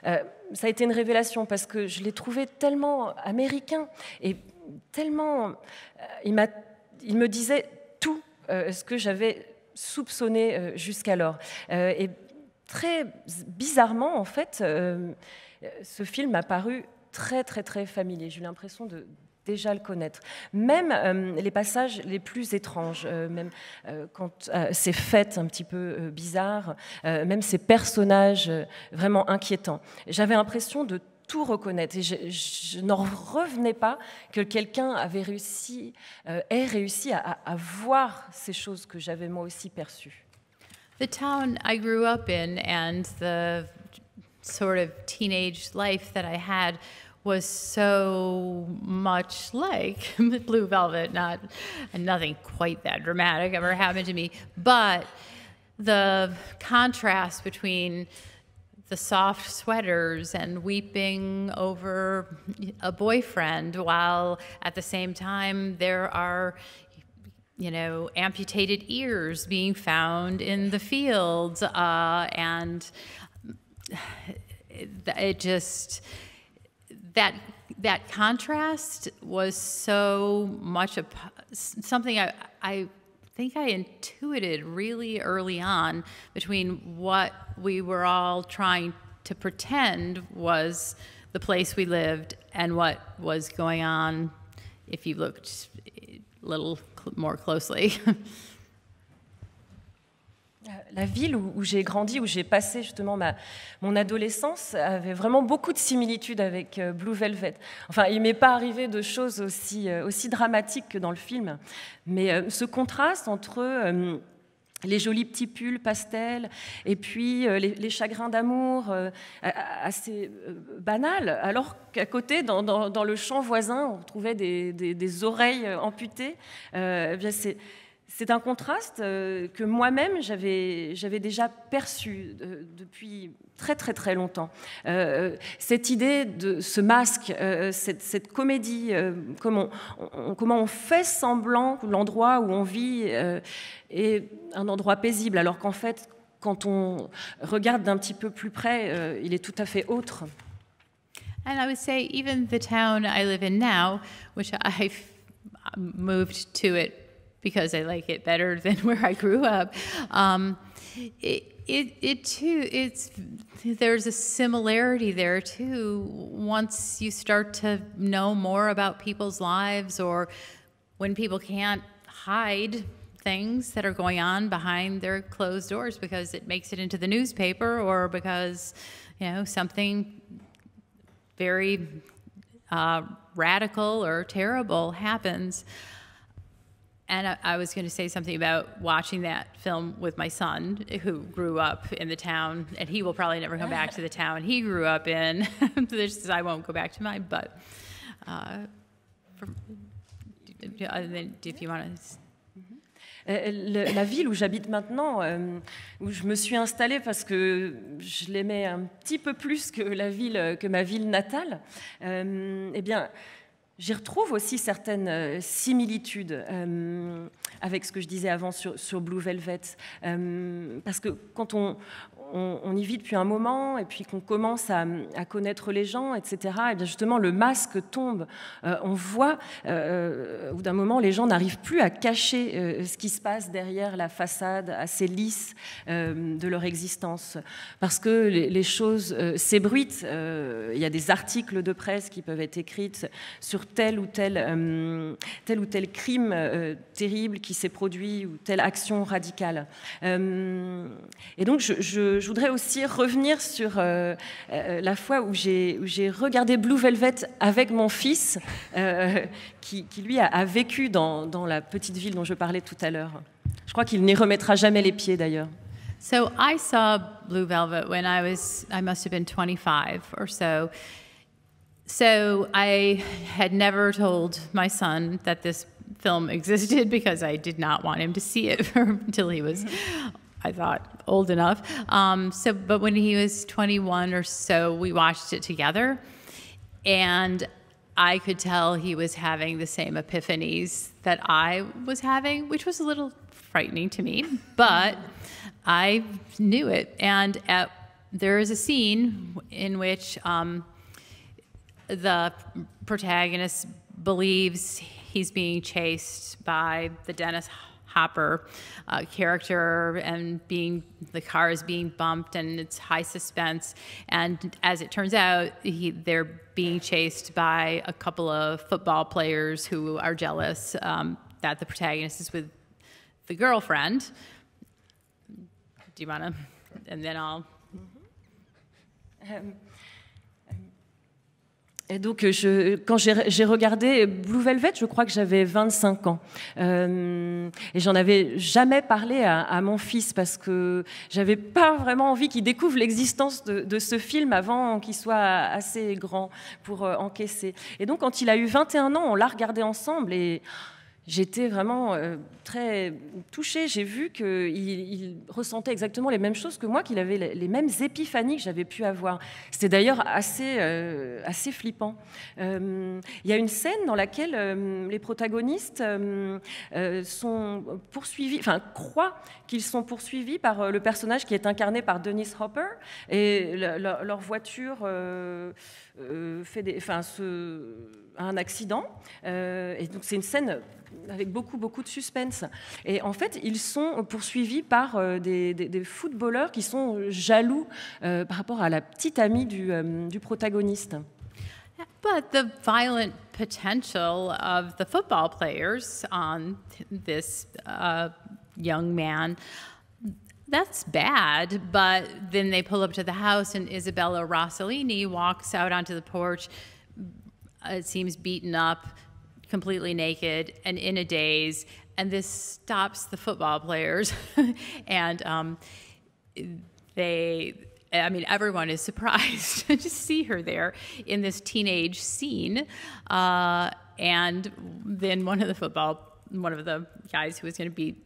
euh, ça a été une révélation parce que je l'ai trouvé tellement américain et tellement... Euh, il m'a, il me disait tout euh, ce que j'avais soupçonné euh, jusqu'alors. Euh, et très bizarrement, en fait, euh, ce film m'a paru très, très, très familier. J'ai eu l'impression de... déjà le connaître. Même euh, les passages les plus étranges, euh, même euh, quand euh, ces fêtes un petit peu euh, bizarres, euh, même ces personnages euh, vraiment inquiétants. J'avais l'impression de tout reconnaître et je, je n'en revenais pas que quelqu'un avait réussi, euh, ait réussi à, à, à voir ces choses que j'avais moi aussi perçues. The town I grew up in and the sort of teenage life that I had was so much like Blue Velvet, not, and nothing quite that dramatic ever happened to me, but the contrast between the soft sweaters and weeping over a boyfriend, while at the same time there are, you know, amputated ears being found in the fields, uh, and it, it just... That, that contrast was so much a, something I, I think I intuited really early on between what we were all trying to pretend was the place we lived and what was going on if you looked a little more closely. La ville où j'ai grandi, où j'ai passé justement ma, mon adolescence, avait vraiment beaucoup de similitudes avec Blue Velvet. Enfin, il ne m'est pas arrivé de choses aussi, aussi dramatiques que dans le film. Mais euh, ce contraste entre euh, les jolis petits pulls pastels et puis euh, les, les chagrins d'amour euh, assez euh, banals, alors qu'à côté, dans, dans, dans le champ voisin, on trouvait des, des, des oreilles amputées, euh, eh bien c'est... C'est un contraste euh, que moi-même, j'avais déjà perçu euh, depuis très très très longtemps. Euh, cette idée de ce masque, euh, cette, cette comédie, euh, comment, on, comment on fait semblant que l'endroit où on vit euh, est un endroit paisible, alors qu'en fait, quand on regarde d'un petit peu plus près, euh, il est tout à fait autre. And I would say even the town I live in now, which I've moved to it because I like it better than where I grew up. Um, it, it, it too, it's, there's a similarity there too. Once you start to know more about people's lives, or when people can't hide things that are going on behind their closed doors because it makes it into the newspaper, or because, you know, something very uh, radical or terrible happens. And I, I was going to say something about watching that film with my son, who grew up in the town, and he will probably never come back to the town he grew up in. This, I won't go back to mine, but uh, for, if you want to... Le, la ville où j'habite maintenant, euh, où je me suis installée parce que je l'aimais un petit peu plus que, la ville, que ma ville natale, euh, eh bien, j'y retrouve aussi certaines similitudes euh, avec ce que je disais avant sur, sur Blue Velvet. Euh, parce que quand on, on, on y vit depuis un moment et puis qu'on commence à, à connaître les gens, et cetera, eh bien justement, le masque tombe. Euh, on voit, euh, au bout d'un moment, les gens n'arrivent plus à cacher euh, ce qui se passe derrière la façade assez lisse euh, de leur existence. Parce que les, les choses euh, s'ébruitent. Euh, il y a des articles de presse qui peuvent être écrits sur tel ou tel, euh, tel, ou tel crime euh, terrible qui s'est produit, ou telle action radicale. Euh, et donc, je, je, je voudrais aussi revenir sur euh, euh, la fois où j'ai regardé Blue Velvet avec mon fils, euh, qui, qui, lui, a, a vécu dans, dans la petite ville dont je parlais tout à l'heure. Je crois qu'il n'y remettra jamais les pieds, d'ailleurs. So, I saw Blue Velvet when I was, I must have been twenty-five or so. So I had never told my son that this film existed because I did not want him to see it until he was, I thought, old enough. Um, so, but when he was twenty-one or so, we watched it together, and I could tell he was having the same epiphanies that I was having, which was a little frightening to me, but I knew it. And at, there is a scene in which um, the protagonist believes he's being chased by the Dennis Hopper uh, character, and being the car is being bumped, and it's high suspense. And as it turns out, he, they're being chased by a couple of football players who are jealous um, that the protagonist is with the girlfriend. Do you want to? And then I'll... Mm-hmm. um. Et donc, je, quand j'ai regardé Blue Velvet, je crois que j'avais vingt-cinq ans. Euh, et j'en avais jamais parlé à, à mon fils, parce que j'avais pas vraiment envie qu'il découvre l'existence de, de ce film avant qu'il soit assez grand pour euh, encaisser. Et donc, quand il a eu vingt et un ans, on l'a regardé ensemble, et j'étais vraiment euh, très touchée. J'ai vu qu'il il ressentait exactement les mêmes choses que moi, qu'il avait les, les mêmes épiphanies que j'avais pu avoir. C'était d'ailleurs assez, euh, assez flippant. Euh, il y a une scène dans laquelle euh, les protagonistes euh, euh, sont poursuivis, enfin croient qu'ils sont poursuivis par euh, le personnage qui est incarné par Dennis Hopper, et le, le, leur voiture euh, euh, fait des, enfin, se... un accident, euh, et donc c'est une scène avec beaucoup, beaucoup de suspense. Et en fait, ils sont poursuivis par euh, des, des, des footballeurs qui sont jaloux euh, par rapport à la petite amie du, euh, du protagoniste. But the violent potential of the football players on this uh, young man, that's bad. But then they pull up to the house, and Isabella Rossellini walks out onto the porch. It seems beaten up, completely naked, and in a daze. And this stops the football players. And um, they, I mean, everyone is surprised to see her there in this teenage scene. Uh, and then one of the football one of the guys who was going to beat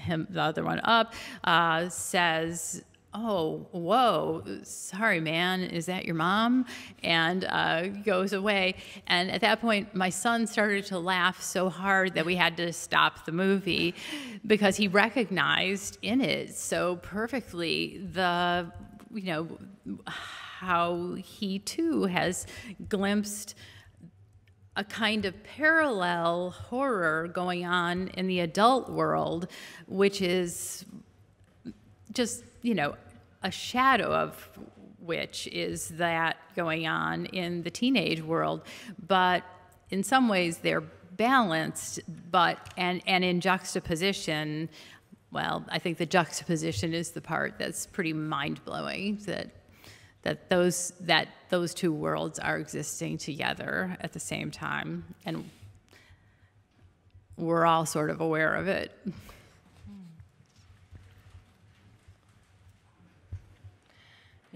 him, the other one up, uh, says, oh, whoa, sorry, man, is that your mom? And uh, goes away. And at that point, my son started to laugh so hard that we had to stop the movie because he recognized in it so perfectly the, you know, how he too has glimpsed a kind of parallel horror going on in the adult world, which is just, you know, a shadow of which is that going on in the teenage world. But in some ways they're balanced, but, and, and in juxtaposition, well, I think the juxtaposition is the part that's pretty mind-blowing, that, that, those, that those two worlds are existing together at the same time, and we're all sort of aware of it.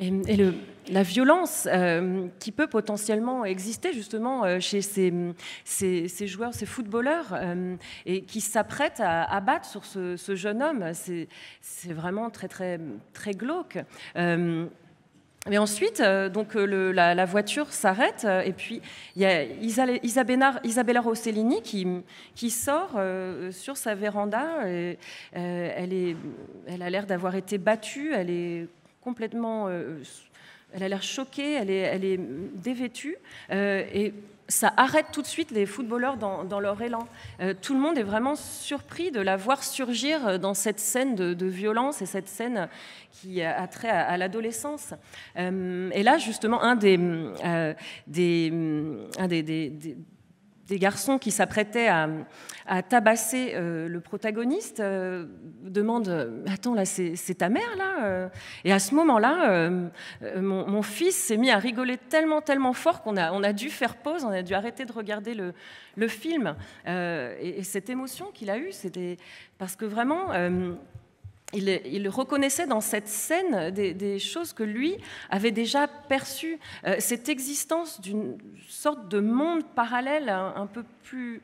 Et, et le, la violence euh, qui peut potentiellement exister justement euh, chez ces, ces, ces joueurs, ces footballeurs, euh, et qui s'apprêtent à, à battre sur ce, ce jeune homme, c'est vraiment très très très glauque. Euh, mais ensuite, euh, donc le, la, la voiture s'arrête, et puis il y a Isabella, Isabella Rossellini qui, qui sort euh, sur sa véranda. Et, euh, elle est, elle a l'air d'avoir été battue. Elle est complètement, euh, elle a l'air choquée, elle est, elle est dévêtue, euh, et ça arrête tout de suite les footballeurs dans, dans leur élan. Euh, tout le monde est vraiment surpris de la voir surgir dans cette scène de, de violence et cette scène qui a trait à, à l'adolescence. Euh, et là, justement, un des, euh, des, un des, des, des des garçons qui s'apprêtaient à, à tabasser euh, le protagoniste euh, demandent « Attends, là, c'est ta mère, là ?» Et à ce moment-là, euh, mon, mon fils s'est mis à rigoler tellement, tellement fort qu'on a, on a dû faire pause, on a dû arrêter de regarder le, le film. Euh, et, et cette émotion qu'il a eue, c'était parce que vraiment... Euh, Il, il reconnaissait dans cette scène des, des choses que lui avait déjà perçues, euh, cette existence d'une sorte de monde parallèle un, un peu plus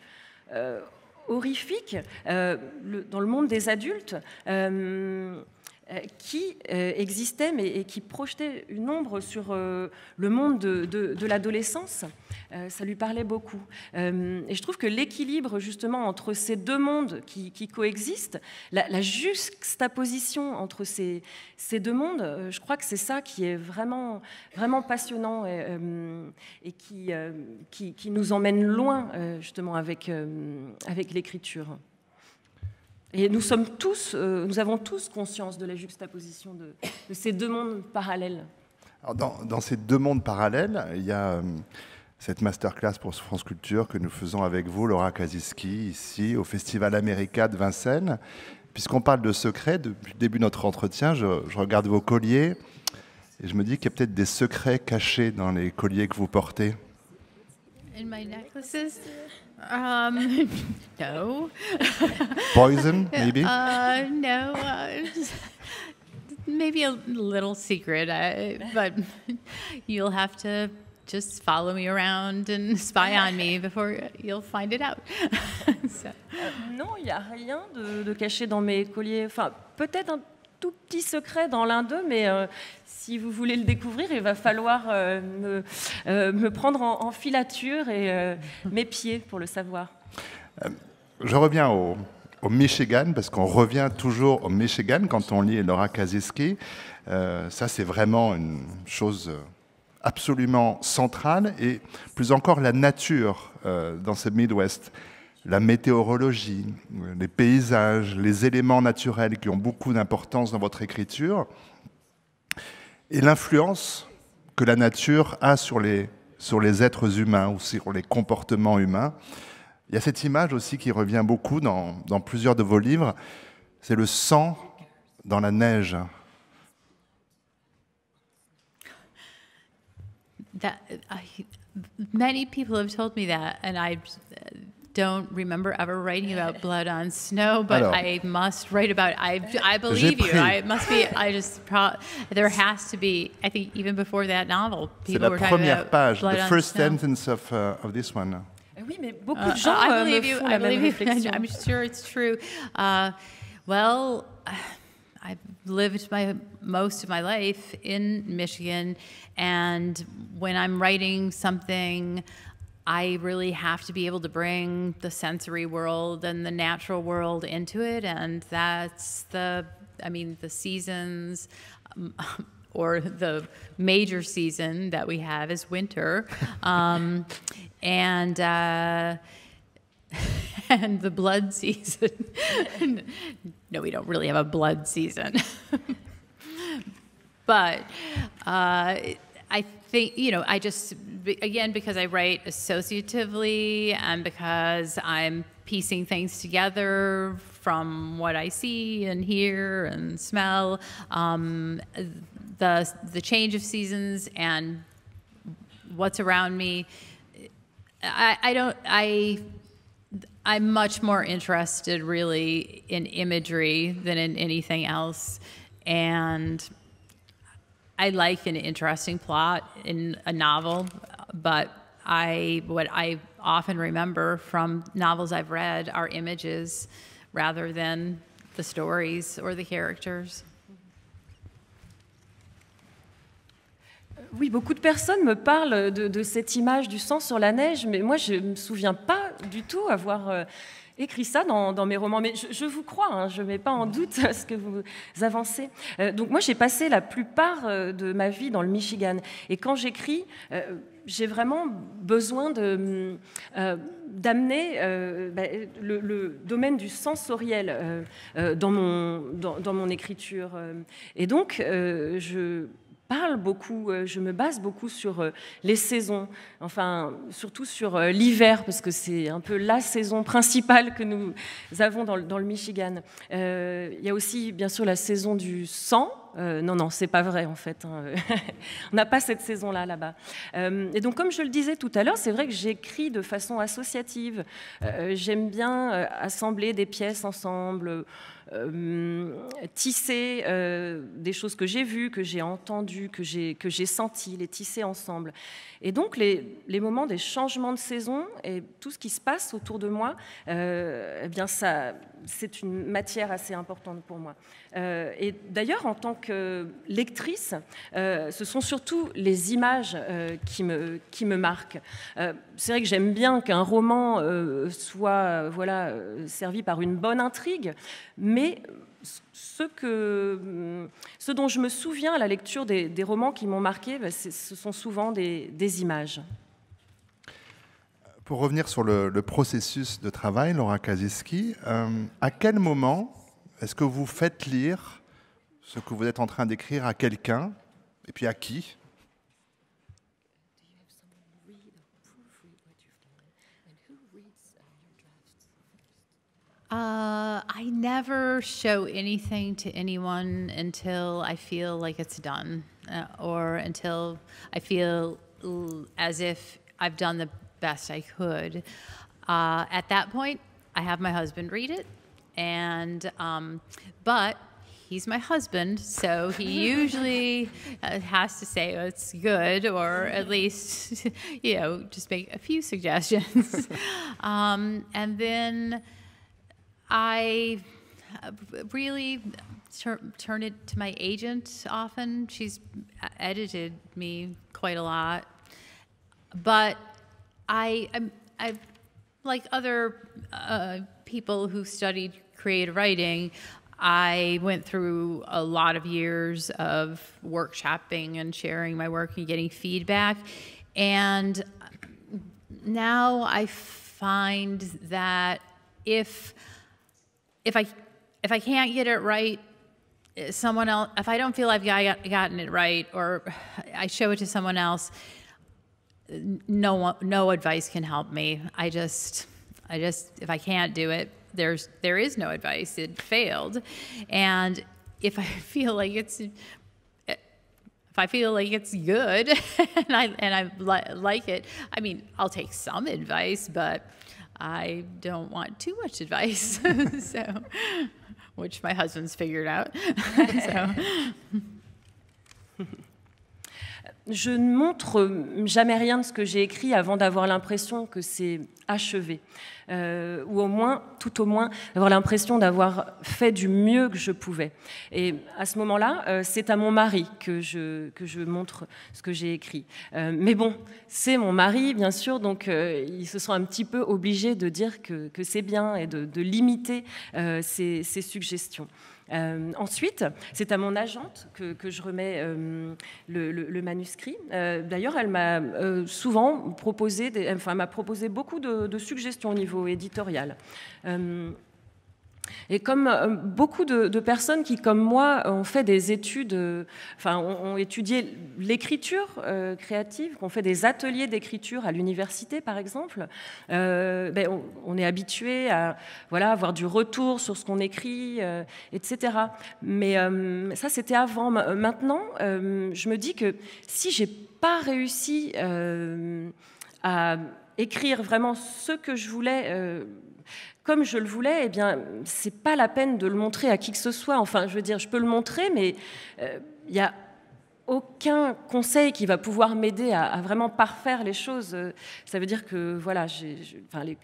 euh, horrifique euh, le, dans le monde des adultes, euh, qui euh, existait mais et qui projetait une ombre sur euh, le monde de, de, de l'adolescence. Euh, ça lui parlait beaucoup. Euh, et je trouve que l'équilibre justement entre ces deux mondes qui, qui coexistent, la, la juxtaposition entre ces, ces deux mondes, euh, je crois que c'est ça qui est vraiment, vraiment passionnant, et, euh, et qui, euh, qui, qui nous emmène loin euh, justement avec, euh, avec l'écriture. Et nous sommes tous, euh, nous avons tous conscience de la juxtaposition de, de ces deux mondes parallèles. Alors dans, dans ces deux mondes parallèles, il y a euh, cette masterclass pour France Culture que nous faisons avec vous, Laura Kasischke, ici au Festival America de Vincennes. Puisqu'on parle de secrets, depuis le début de notre entretien, je, je regarde vos colliers et je me dis qu'il y a peut-être des secrets cachés dans les colliers que vous portez. In my necklaces? Um, no. Poison, maybe? Uh, no. Uh, maybe a little secret, I, but you'll have to just follow me around and spy on me before you'll find it out. So. Euh, non, il n'y a rien de, de caché dans mes colliers. Enfin, peut-être un tout petit secret dans l'un d'eux, mais euh, si vous voulez le découvrir, il va falloir euh, me, euh, me prendre en, en filature et euh, mes pieds pour le savoir. Euh, je reviens au, au Michigan, parce qu'on revient toujours au Michigan quand on lit Laura Kasischke. Euh, ça, c'est vraiment une chose absolument centrale, et plus encore la nature euh, dans ce Midwest. La météorologie, les paysages, les éléments naturels qui ont beaucoup d'importance dans votre écriture, et l'influence que la nature a sur les, sur les êtres humains ou sur les comportements humains. Il y a cette image aussi qui revient beaucoup dans, dans plusieurs de vos livres, c'est le sang dans la neige. That, I, many people have told me that, and I... don't remember ever writing about blood on snow, but Alors, I must write about, I, I believe you, I must be, I just, pro, there has to be, I think even before that novel, people were talking about blood on snow. C'est la première page, the first sentence of, uh, of this one. Oui, mais beaucoup de gens uh, I believe you, I believe you. I'm sure it's true. Uh, well, I've lived my most of my life in Michigan, and when I'm writing something, I really have to be able to bring the sensory world and the natural world into it, and that's the, I mean, the seasons. Um, or the major season that we have is winter. Um, and uh, and the blood season. No, we don't really have a blood season. But uh, I think, you know, I just, again, because I write associatively and because I'm piecing things together from what I see and hear and smell, um, the the change of seasons and what's around me, I, I don't I I'm much more interested really in imagery than in anything else, and I like an interesting plot in a novel, but I what I often remember from novels I've read are images rather than the stories or the characters. Oui, beaucoup de personnes me parlent de, de cette image du sang sur la neige, mais moi, je ne me souviens pas du tout avoir euh, écrit ça dans, dans mes romans. Mais je, je vous crois, hein, je ne mets pas en doute ce que vous avancez. Euh, donc moi, j'ai passé la plupart euh, de ma vie dans le Michigan. Et quand j'écris, euh, j'ai vraiment besoin de, euh, d'amener euh, bah, le, le domaine du sensoriel euh, euh, dans, mon, dans, dans mon écriture. Et donc, euh, je... parle beaucoup, je me base beaucoup sur les saisons, enfin surtout sur l'hiver, parce que c'est un peu la saison principale que nous avons dans le, dans le Michigan. Euh, il y a aussi bien sûr la saison du sang. Euh, non, non, c'est pas vrai en fait. Hein. On n'a pas cette saison-là là-bas. Euh, et donc, comme je le disais tout à l'heure, c'est vrai que j'écris de façon associative. Euh, J'aime bien euh, assembler des pièces ensemble, euh, tisser euh, des choses que j'ai vues, que j'ai entendues, que j'ai que j'ai senties, les tisser ensemble. Et donc, les, les moments des changements de saison et tout ce qui se passe autour de moi, euh, eh bien, ça, c'est une matière assez importante pour moi. Euh, et d'ailleurs, en tant que Euh, lectrice, euh, ce sont surtout les images euh, qui, me, qui me marquent. Euh, c'est vrai que j'aime bien qu'un roman euh, soit euh, voilà, euh, servi par une bonne intrigue, mais ce, que, ce dont je me souviens à la lecture des, des romans qui m'ont marqué, ben, ce sont souvent des, des images. Pour revenir sur le, le processus de travail, Laura Kasischke, euh, à quel moment est-ce que vous faites lire ce que vous êtes en train d'écrire à quelqu'un, et puis à qui? Uh, I never show anything to anyone until I feel like it's done, uh, or until I feel as if I've done the best I could. Uh, at that point, I have my husband read it, and um, but. He's my husband, so he usually has to say oh, it's good, or at least, you know, just make a few suggestions. um, and then I really tur turn it to my agent often. She's edited me quite a lot. But I, I'm, I've, like other uh, people who studied creative writing, I went through a lot of years of workshopping and sharing my work and getting feedback. And now I find that if, if, I, if I can't get it right, someone else, if I don't feel I've got, gotten it right, or I show it to someone else, no, no advice can help me. I just, I just, if I can't do it, There's, there is no advice, it failed. And if I feel like it's, if I feel like it's good and I, and I li like it, I mean, I'll take some advice, but I don't want too much advice, so, which my husband's figured out, so. je ne montre jamais rien de ce que j'ai écrit avant d'avoir l'impression que c'est achevé, euh, ou au moins, tout au moins, d'avoir l'impression d'avoir fait du mieux que je pouvais. Et à ce moment-là, euh, c'est à mon mari que je, que je montre ce que j'ai écrit. Euh, mais bon, c'est mon mari, bien sûr, donc euh, ils se sont un petit peu obligés de dire que, que c'est bien et de, de limiter euh, ces, ces suggestions. Euh, ensuite, c'est à mon agente que, que je remets euh, le, le, le manuscrit. Euh, D'ailleurs, elle m'a euh, souvent proposé, des, enfin, m'a proposé beaucoup de, de suggestions au niveau éditorial. Euh, Et comme beaucoup de, de personnes qui, comme moi, ont fait des études, euh, enfin, ont, ont étudié l'écriture euh, créative, qu'on fait des ateliers d'écriture à l'université, par exemple, euh, ben, on, on est habitué à, voilà, avoir du retour sur ce qu'on écrit, euh, et cetera. Mais euh, ça, c'était avant. Maintenant, euh, je me dis que si j'ai pas réussi euh, à écrire vraiment ce que je voulais, euh, comme je le voulais, eh bien, c'est pas la peine de le montrer à qui que ce soit. Enfin, je veux dire, je peux le montrer, mais euh, y a aucun conseil qui va pouvoir m'aider à, à vraiment parfaire les choses. Ça veut dire que, voilà, j'ai, j'ai, enfin, les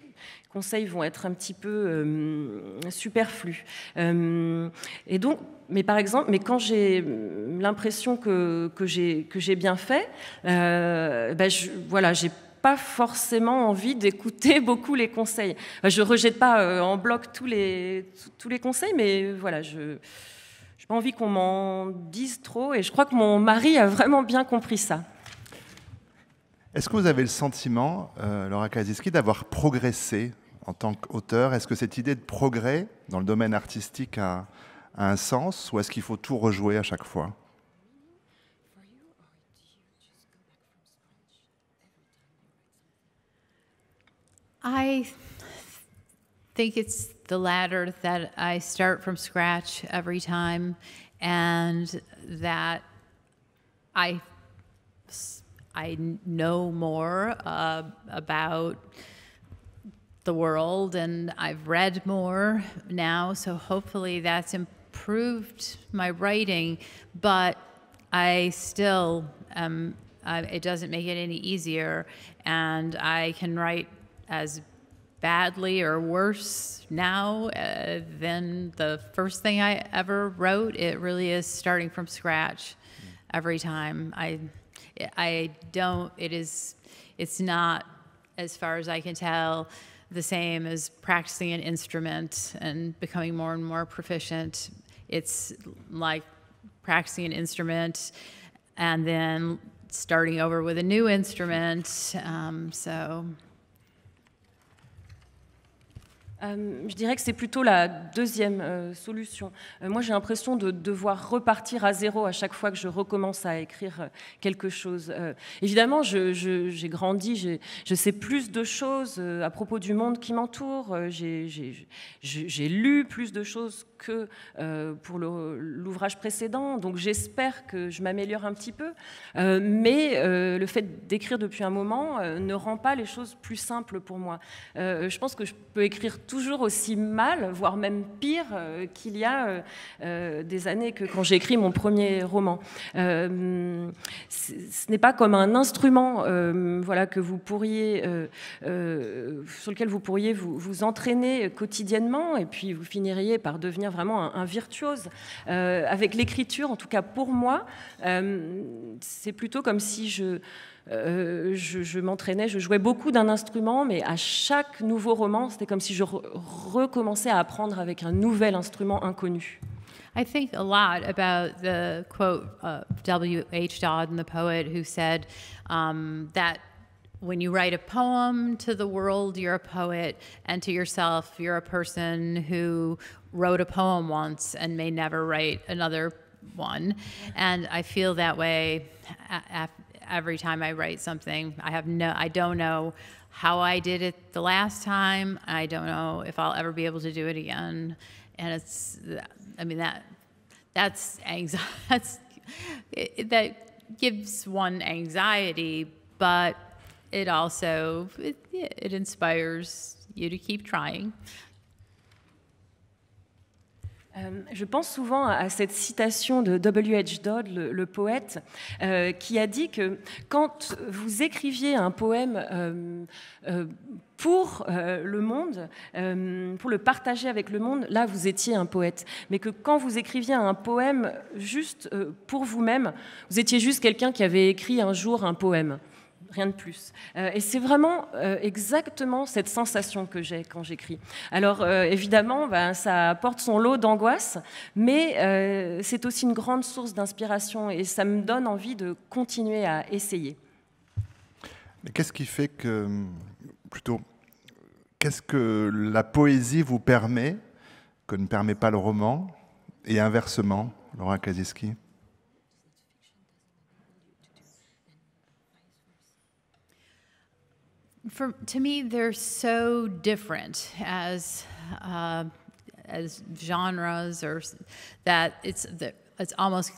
conseils vont être un petit peu euh, superflus. Euh, et donc, mais par exemple, mais quand j'ai l'impression que, que j'ai que j'ai bien fait, euh, ben, je, voilà, j'ai pas forcément envie d'écouter beaucoup les conseils. Je rejette pas en bloc tous les, tous les conseils, mais voilà, je n'ai pas envie qu'on m'en dise trop, et je crois que mon mari a vraiment bien compris ça. Est-ce que vous avez le sentiment, euh, Laura Kasischke, d'avoir progressé en tant qu'auteur? Est-ce que cette idée de progrès dans le domaine artistique a, a un sens, ou est-ce qu'il faut tout rejouer à chaque fois? I think it's the latter, that I start from scratch every time, and that I, I know more uh, about the world, and I've read more now, so hopefully that's improved my writing, but I still, um, I, it doesn't make it any easier, and I can write as badly or worse now uh, than the first thing I ever wrote. It really is starting from scratch every time. I, I don't, it is, it's not, as far as I can tell, the same as practicing an instrument and becoming more and more proficient. It's like practicing an instrument and then starting over with a new instrument, um, so. Euh, je dirais que c'est plutôt la deuxième euh, solution. Euh, moi, j'ai l'impression de devoir repartir à zéro à chaque fois que je recommence à écrire euh, quelque chose. Euh, évidemment, je, je, j'ai grandi, j'ai, je sais plus de choses euh, à propos du monde qui m'entoure. Euh, j'ai, j'ai, j'ai, j'ai lu plus de choses que euh, pour l'ouvrage précédent, donc j'espère que je m'améliore un petit peu. Euh, mais euh, le fait d'écrire depuis un moment euh, ne rend pas les choses plus simples pour moi. Euh, je pense que je peux écrire toujours aussi mal, voire même pire euh, qu'il y a euh, euh, des années que quand j'ai écrit mon premier roman. Euh, ce n'est pas comme un instrument euh, voilà, que vous pourriez, euh, euh, sur lequel vous pourriez vous, vous entraîner quotidiennement, et puis vous finiriez par devenir vraiment un, un virtuose. Euh, avec l'écriture, en tout cas pour moi, euh, c'est plutôt comme si je... Euh, je, je m'entraînais, je jouais beaucoup d'un instrument, mais à chaque nouveau roman, c'était comme si je re recommençais à apprendre avec un nouvel instrument inconnu. I think a lot about the quote uh, W H Dodd, the poet, who said um, that when you write a poem to the world, you're a poet, and to yourself, you're a person who wrote a poem once and may never write another one. And I feel that way after. Every time I write something, I have no, I don't know how I did it the last time. I don't know if I'll ever be able to do it again. And it's, I mean, that, that's anxiety, that's, it, that gives one anxiety, but it also, it, it inspires you to keep trying. Euh, je pense souvent à cette citation de W H Dodd, le, le poète, euh, qui a dit que quand vous écriviez un poème euh, euh, pour euh, le monde, euh, pour le partager avec le monde, là vous étiez un poète. Mais que quand vous écriviez un poème juste euh, pour vous-même, vous étiez juste quelqu'un qui avait écrit un jour un poème. Rien de plus. Euh, et c'est vraiment euh, exactement cette sensation que j'ai quand j'écris. Alors euh, évidemment, ben, ça apporte son lot d'angoisse, mais euh, c'est aussi une grande source d'inspiration et ça me donne envie de continuer à essayer. Mais qu'est-ce qui fait que, plutôt, qu'est-ce que la poésie vous permet, que ne permet pas le roman, et inversement, Laura Kasischke? For, to me, they're so different as uh, as genres, or that it's the, it's almost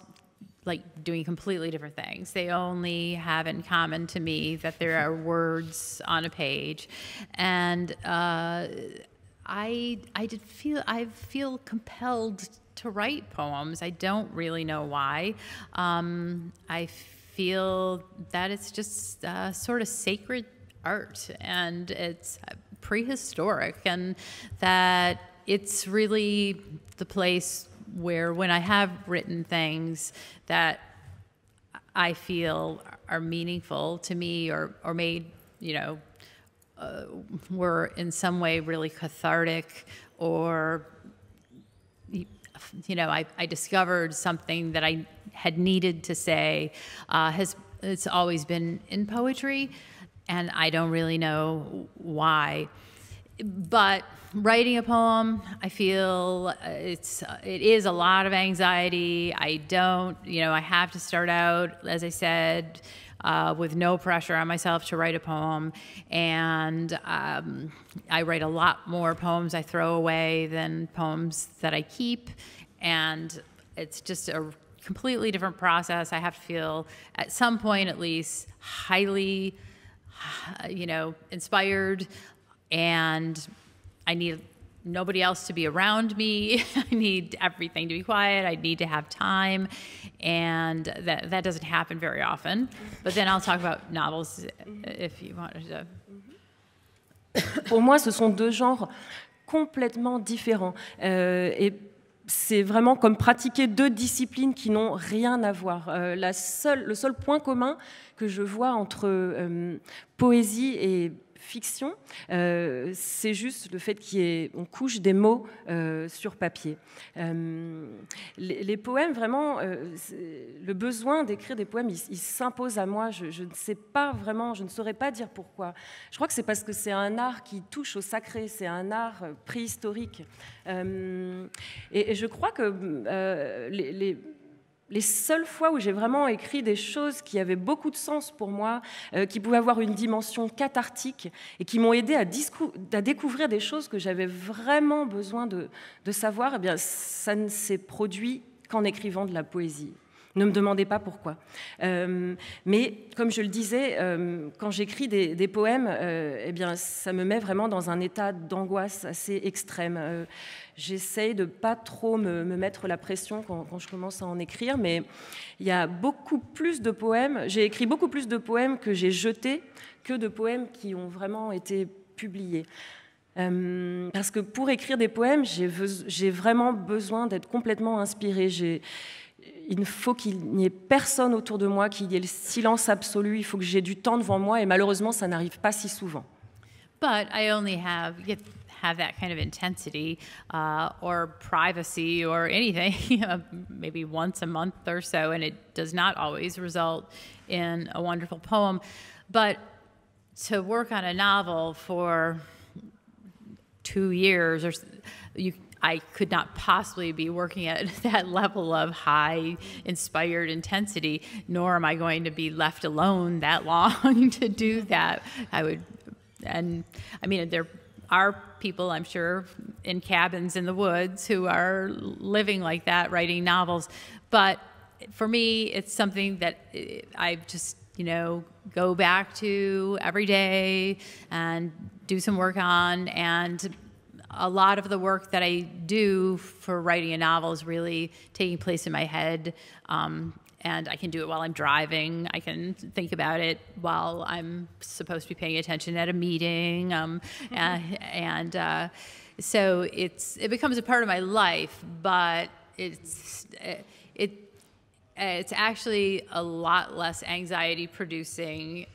like doing completely different things. They only have in common to me that there are words on a page, and uh, I I did feel I feel compelled to write poems. I don't really know why. Um, I feel that it's just uh, sort of sacred art, and it's prehistoric, and that it's really the place where, when I have written things that I feel are meaningful to me, or, or made, you know, uh, were in some way really cathartic, or, you know, I, I discovered something that I had needed to say, uh, has, it's always been in poetry. And I don't really know why, but writing a poem, I feel it's it is a lot of anxiety. I don't, you know, I have to start out, as I said, uh, with no pressure on myself to write a poem, and um, I write a lot more poems I throw away than poems that I keep, and it's just a completely different process. I have to feel, at some point at least, highly, you know, inspired, and I need nobody else to be around me. I need everything to be quiet. I need to have time, and that that doesn't happen very often. But then I'll talk about novels if you want to. Pour moi, ce sont deux genres complètement différents. Euh, et c'est vraiment comme pratiquer deux disciplines qui n'ont rien à voir. Euh, la seule, le seul point commun que je vois entre euh, poésie et fiction, euh, c'est juste le fait qu'on couche des mots euh, sur papier. Euh, les, les poèmes, vraiment, euh, le besoin d'écrire des poèmes, il, il s'impose à moi. Je, je ne sais pas vraiment, je ne saurais pas dire pourquoi. Je crois que c'est parce que c'est un art qui touche au sacré, c'est un art préhistorique. Euh, et, et je crois que euh, les... les Les seules fois où j'ai vraiment écrit des choses qui avaient beaucoup de sens pour moi, euh, qui pouvaient avoir une dimension cathartique et qui m'ont aidé à, à découvrir des choses que j'avais vraiment besoin de, de savoir, eh bien, ça ne s'est produit qu'en écrivant de la poésie. Ne me demandez pas pourquoi. Euh, mais comme je le disais, euh, quand j'écris des, des poèmes, euh, eh bien, ça me met vraiment dans un état d'angoisse assez extrême. Euh, J'essaye de ne pas trop me, me mettre la pression quand, quand je commence à en écrire, mais il y a beaucoup plus de poèmes. J'ai écrit beaucoup plus de poèmes que j'ai jetés que de poèmes qui ont vraiment été publiés. Euh, parce que pour écrire des poèmes, j'ai vraiment besoin d'être complètement inspirée. J'ai Il faut qu'il n'y ait personne autour de moi, qu'il y ait le silence absolu. Il faut que j'ai du temps devant moi, et malheureusement, ça n'arrive pas si souvent. But I only have have that kind of intensity uh, or privacy or anything maybe once a month or so, and it does not always result in a wonderful poem. But to work on a novel for two years, or you. I could not possibly be working at that level of high inspired intensity, nor am I going to be left alone that long to do that. I would, and I mean, there are people, I'm sure, in cabins in the woods who are living like that, writing novels. But for me, it's something that I just, you know, go back to every day and do some work on, and a lot of the work that I do for writing a novel is really taking place in my head, um, and I can do it while I'm driving. I can think about it while I'm supposed to be paying attention at a meeting, um, mm-hmm. and, and uh, so it's it becomes a part of my life. But it's it it's actually a lot less anxiety producing,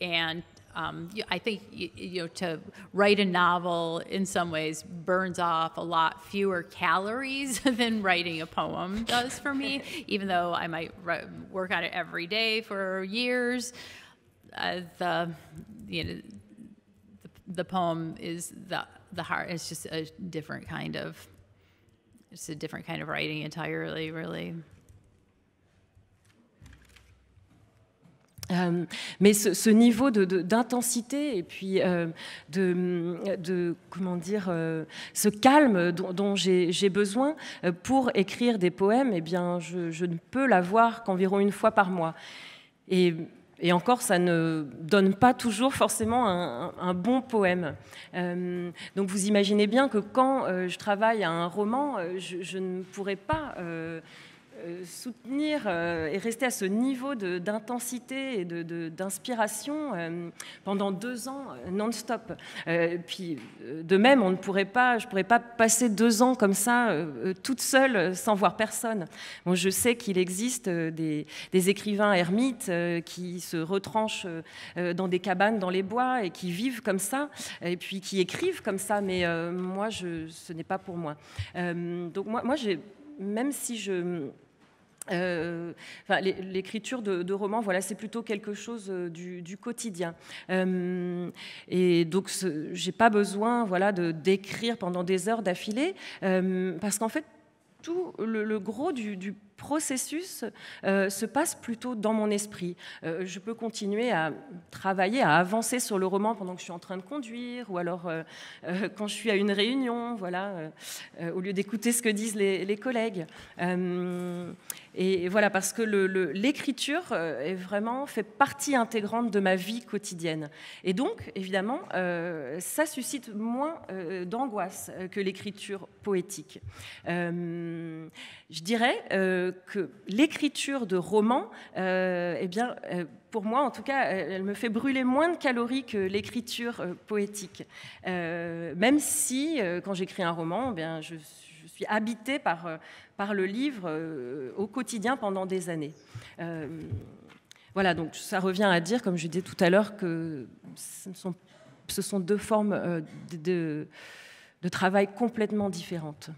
and. Um, I think you, you know, to write a novel in some ways burns off a lot fewer calories than writing a poem does for me, even though I might work on it every day for years. Uh, the you know the, the poem is the the heart. It's just a different kind of it's a different kind of writing entirely, really. Euh, mais ce, ce niveau de, de, d'intensité et puis euh, de, de, comment dire, euh, ce calme dont, dont j'ai, j'ai besoin pour écrire des poèmes, eh bien, je, je ne peux l'avoir qu'environ une fois par mois. Et, et encore, ça ne donne pas toujours forcément un, un bon poème. Euh, donc vous imaginez bien que quand euh, je travaille à un roman, je, je ne pourrais pas... Euh, soutenir euh, et rester à ce niveau d'intensité et d'inspiration euh, pendant deux ans non-stop. Euh, puis de même, on ne pourrait pas, je ne pourrais pas passer deux ans comme ça, euh, toute seule, sans voir personne. Bon, je sais qu'il existe des, des écrivains ermites euh, qui se retranchent euh, dans des cabanes dans les bois et qui vivent comme ça, et puis qui écrivent comme ça, mais euh, moi, je, ce n'est pas pour moi. Euh, donc moi, moi j'ai... Même si je... Euh, enfin, l'écriture de, de romans, voilà, c'est plutôt quelque chose du, du quotidien. Euh, et donc, j'ai pas besoin, voilà, de d'écrire pendant des heures d'affilée, euh, parce qu'en fait, tout le, le gros du, du processus euh, se passe plutôt dans mon esprit. Euh, je peux continuer à travailler, à avancer sur le roman pendant que je suis en train de conduire, ou alors euh, euh, quand je suis à une réunion, voilà, euh, euh, au lieu d'écouter ce que disent les, les collègues. Euh, et voilà, parce que le, le, l'écriture est vraiment fait partie intégrante de ma vie quotidienne. Et donc, évidemment, euh, ça suscite moins euh, d'angoisse que l'écriture poétique. Euh, je dirais... Euh, que l'écriture de romans, euh, eh bien, euh, pour moi, en tout cas, elle me fait brûler moins de calories que l'écriture euh, poétique. Euh, même si, euh, quand j'écris un roman, eh bien, je, je suis habitée par, euh, par le livre euh, au quotidien pendant des années. Euh, voilà, donc ça revient à dire, comme je disais tout à l'heure, que ce sont, ce sont deux formes euh, de, de, de travail complètement différentes.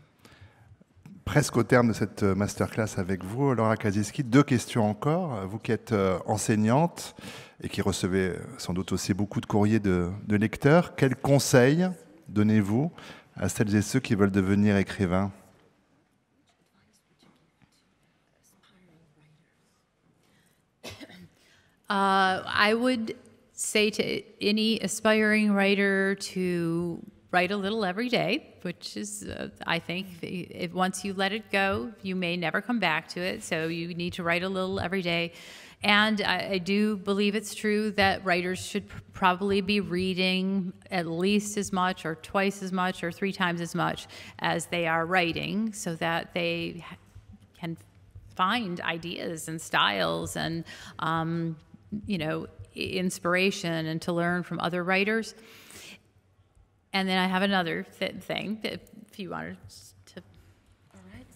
Presque au terme de cette masterclass avec vous, Laura Kasischke, deux questions encore. Vous qui êtes enseignante et qui recevez sans doute aussi beaucoup de courriers de, de lecteurs, quels conseils donnez-vous à celles et ceux qui veulent devenir écrivains? Uh, I would say to any aspiring writer to write a little every day, which is, uh, I think, if once you let it go, you may never come back to it, so you need to write a little every day. And I, I do believe it's true that writers should pr- probably be reading at least as much or twice as much or three times as much as they are writing, so that they can find ideas and styles and, um, you know, inspiration and to learn from other writers. And then I have another thing, if you wanted to. All right.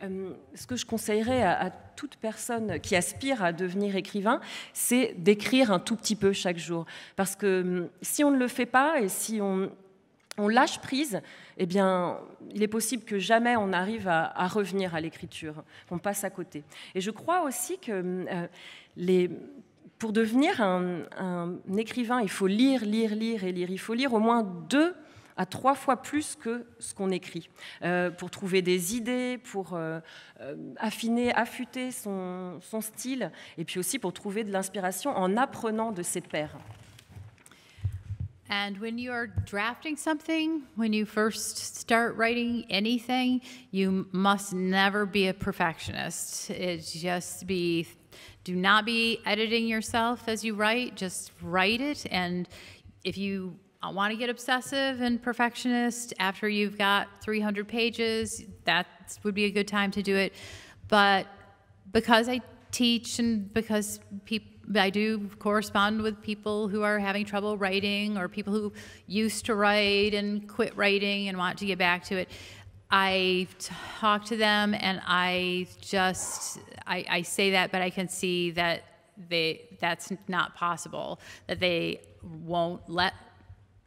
Um, ce que je conseillerais à, à toute personne qui aspire à devenir écrivain, c'est d'écrire un tout petit peu chaque jour. Parce que si on ne le fait pas et si on, on lâche prise, eh bien, il est possible que jamais on arrive à, à revenir à l'écriture, qu'on passe à côté. Et je crois aussi que euh, les... Pour devenir un, un écrivain, il faut lire, lire, lire et lire. Il faut lire au moins deux à trois fois plus que ce qu'on écrit, euh, pour trouver des idées, pour euh, affiner, affûter son, son style, et puis aussi pour trouver de l'inspiration en apprenant de ses pairs. And when you are drafting something, when you first start writing anything, you must never be a perfectionist. It's just be... Do not be editing yourself as you write, just write it. And if you want to get obsessive and perfectionist after you've got three hundred pages, that would be a good time to do it. But because I teach and because people, I do correspond with people who are having trouble writing or people who used to write and quit writing and want to get back to it. I talk to them and I just, I, I say that, but I can see that they, that's not possible, that they won't let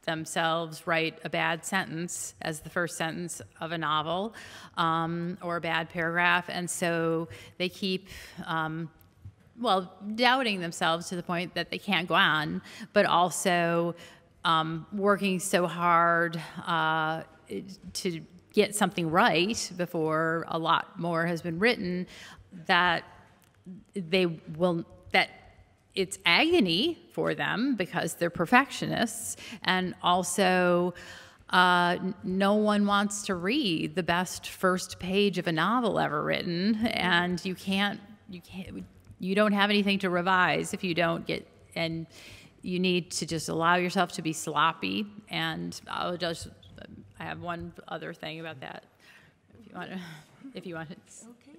themselves write a bad sentence as the first sentence of a novel um, or a bad paragraph. And so they keep, um, well, doubting themselves to the point that they can't go on, but also um, working so hard uh, to get something right before a lot more has been written that they will, that it's agony for them because they're perfectionists, and also Uh, no one wants to read the best first page of a novel ever written, and you can't, you can't, you don't have anything to revise if you don't get, and you need to just allow yourself to be sloppy. And I'll just, I have one other thing about that, if you want to, if you want to. Okay.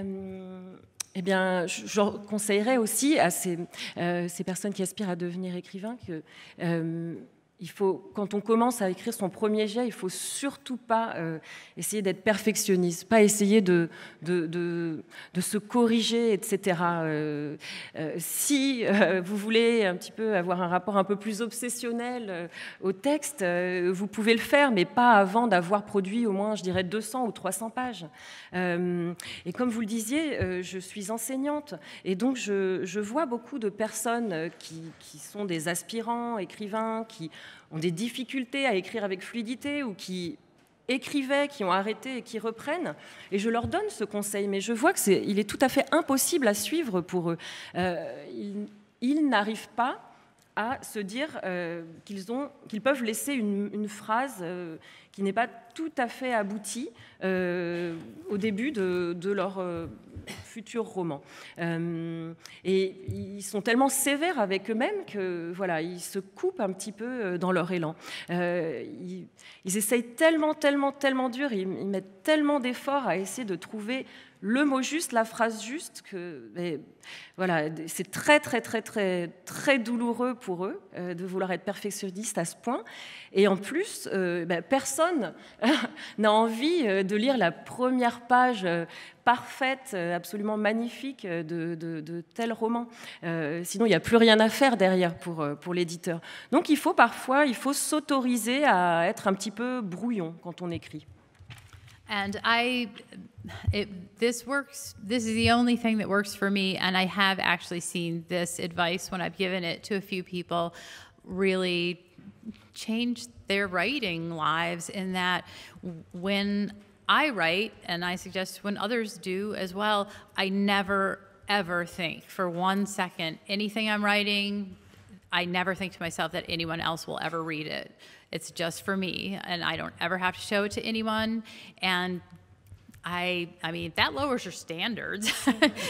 Um... Eh bien, je conseillerais aussi à ces, euh, ces personnes qui aspirent à devenir écrivain que euh, il faut, quand on commence à écrire son premier jet, il ne faut surtout pas euh, essayer d'être perfectionniste, pas essayer de, de, de, de se corriger, et cetera. Euh, euh, si euh, vous voulez un petit peu avoir un rapport un peu plus obsessionnel euh, au texte, euh, vous pouvez le faire, mais pas avant d'avoir produit au moins, je dirais, deux cents ou trois cents pages. Euh, et comme vous le disiez, euh, je suis enseignante, et donc je, je vois beaucoup de personnes qui, qui sont des aspirants écrivains, qui ont des difficultés à écrire avec fluidité ou qui écrivaient, qui ont arrêté et qui reprennent. Et je leur donne ce conseil, mais je vois qu'il est tout à fait impossible à suivre pour eux. Euh, ils, ils n'arrivent pas à se dire euh, qu'ils ont, qu'ils peuvent laisser une, une phrase euh, qui n'est pas tout à fait aboutie euh, au début de, de leur euh, futur roman. Euh, et ils sont tellement sévères avec eux-mêmes que voilà, ils se coupent un petit peu dans leur élan. Euh, ils, ils essayent tellement, tellement, tellement dur, ils, ils mettent tellement d'efforts à essayer de trouver le mot juste, la phrase juste, que mais, voilà, c'est très, très, très, très, très douloureux pour eux euh, de vouloir être perfectionniste à ce point. Et en plus, euh, bah, personne n'a envie de lire la première page euh, parfaite, absolument magnifique de, de, de tel roman. Euh, sinon, il n'y a plus rien à faire derrière pour, pour l'éditeur. Donc, il faut parfois, il faut s'autoriser à être un petit peu brouillon quand on écrit. And I, it, this works, this is the only thing that works for me, and I have actually seen this advice when I've given it to a few people really change their writing lives, in that when I write, and I suggest when others do as well, I never ever think for one second, anything I'm writing, I never think to myself that anyone else will ever read it. It's just for me, and I don't ever have to show it to anyone. And I, I mean, that lowers your standards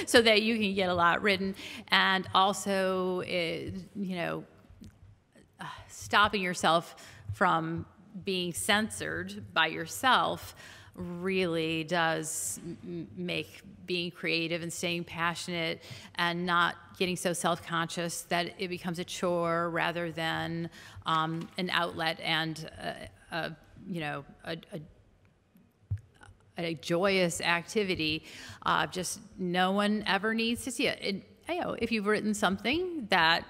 so that you can get a lot written. And also, it, you know, stopping yourself from being censored by yourself really does make being creative and staying passionate and not getting so self-conscious that it becomes a chore rather than um, an outlet and a, a, you know a, a, a joyous activity. Uh, just no one ever needs to see it. It you know, if you've written something that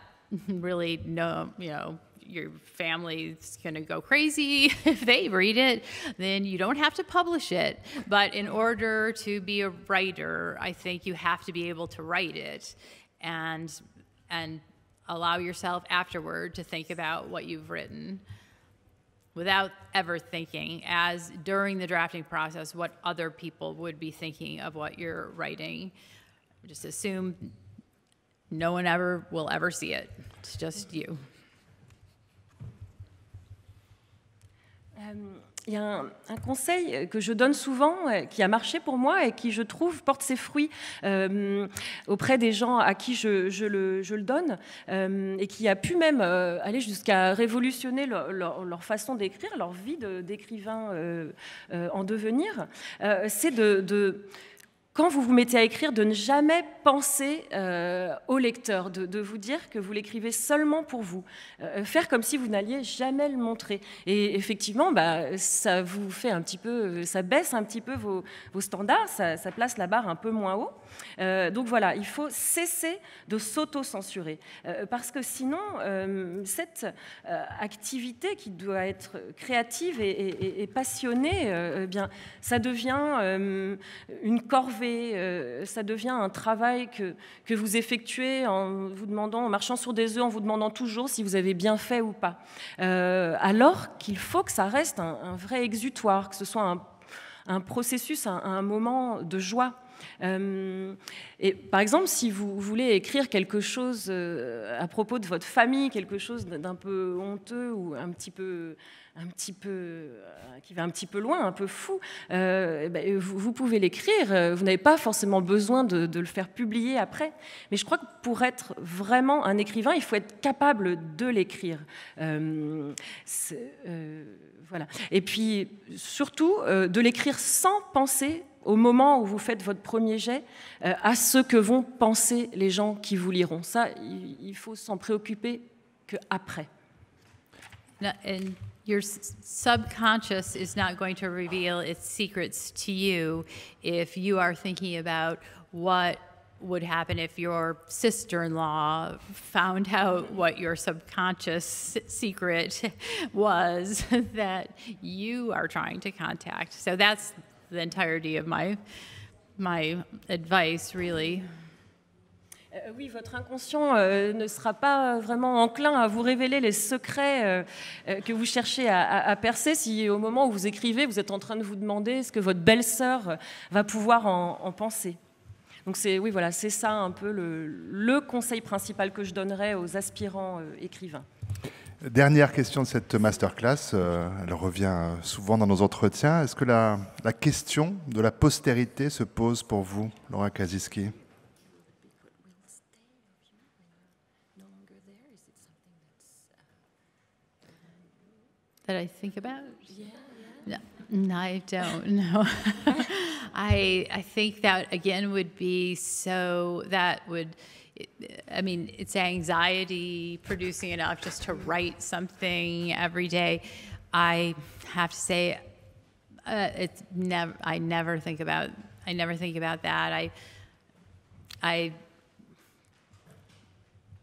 really no you know. Your family's gonna go crazy if they read it, then you don't have to publish it. But in order to be a writer, I think you have to be able to write it and, and allow yourself afterward to think about what you've written without ever thinking, as during the drafting process, what other people would be thinking of what you're writing. Just assume no one ever will ever see it. It's just you. il y a un, un conseil que je donne souvent, qui a marché pour moi et qui, je trouve, porte ses fruits euh, auprès des gens à qui je, je, le, je le donne euh, et qui a pu même euh, aller jusqu'à révolutionner leur, leur, leur façon d'écrire, leur vie d'écrivain euh, euh, en devenir, euh, c'est de... de quand vous vous mettez à écrire, de ne jamais penser euh, au lecteur, de, de vous dire que vous l'écrivez seulement pour vous, euh, faire comme si vous n'alliez jamais le montrer. Et effectivement, bah, ça vous fait un petit peu, ça baisse un petit peu vos, vos standards, ça, ça place la barre un peu moins haut. Euh, donc voilà, il faut cesser de s'auto-censurer, euh, parce que sinon, euh, cette euh, activité qui doit être créative et, et, et passionnée, euh, eh bien, ça devient euh, une corvée. Ça devient un travail que, que vous effectuez en vous demandant, en marchant sur des œufs, en vous demandant toujours si vous avez bien fait ou pas. Euh, alors qu'il faut que ça reste un, un vrai exutoire, que ce soit un, un processus, un, un moment de joie. Euh, et par exemple, si vous voulez écrire quelque chose à propos de votre famille, quelque chose d'un peu honteux ou un petit peu, un petit peu, qui va un petit peu loin, un peu fou, euh, ben vous, vous pouvez l'écrire. Vous n'avez pas forcément besoin de, de le faire publier après. Mais je crois que pour être vraiment un écrivain, il faut être capable de l'écrire. Euh, euh, voilà. Et puis surtout, euh, de l'écrire sans penser au moment où vous faites votre premier jet, euh, à ce que vont penser les gens qui vous liront. Ça, il, il faut s'en préoccuper qu'après. No, and your subconscious is not going to reveal its secrets to you if you are thinking about what would happen if your sister-in-law found out what your subconscious secret was that you are trying to contact. So that's the entirety of my, my advice, really. Euh, oui, votre inconscient euh, ne sera pas vraiment enclin à vous révéler les secrets euh, que vous cherchez à, à, à percer si au moment où vous écrivez, vous êtes en train de vous demander ce que votre belle-sœur va pouvoir en, en penser. Donc c'est, oui, voilà, c'est ça un peu le, le conseil principal que je donnerais aux aspirants euh, écrivains. Dernière question de cette masterclass, euh, elle revient souvent dans nos entretiens. Est-ce que la, la question de la postérité se pose pour vous, Laura Kasischke? That I think about? Yeah, yeah. No, no, I don't know. I, I think that, again, would be so, that would... I mean, it's anxiety producing enough just to write something every day. I have to say, uh, it's never. I never think about. I never think about that. I. I.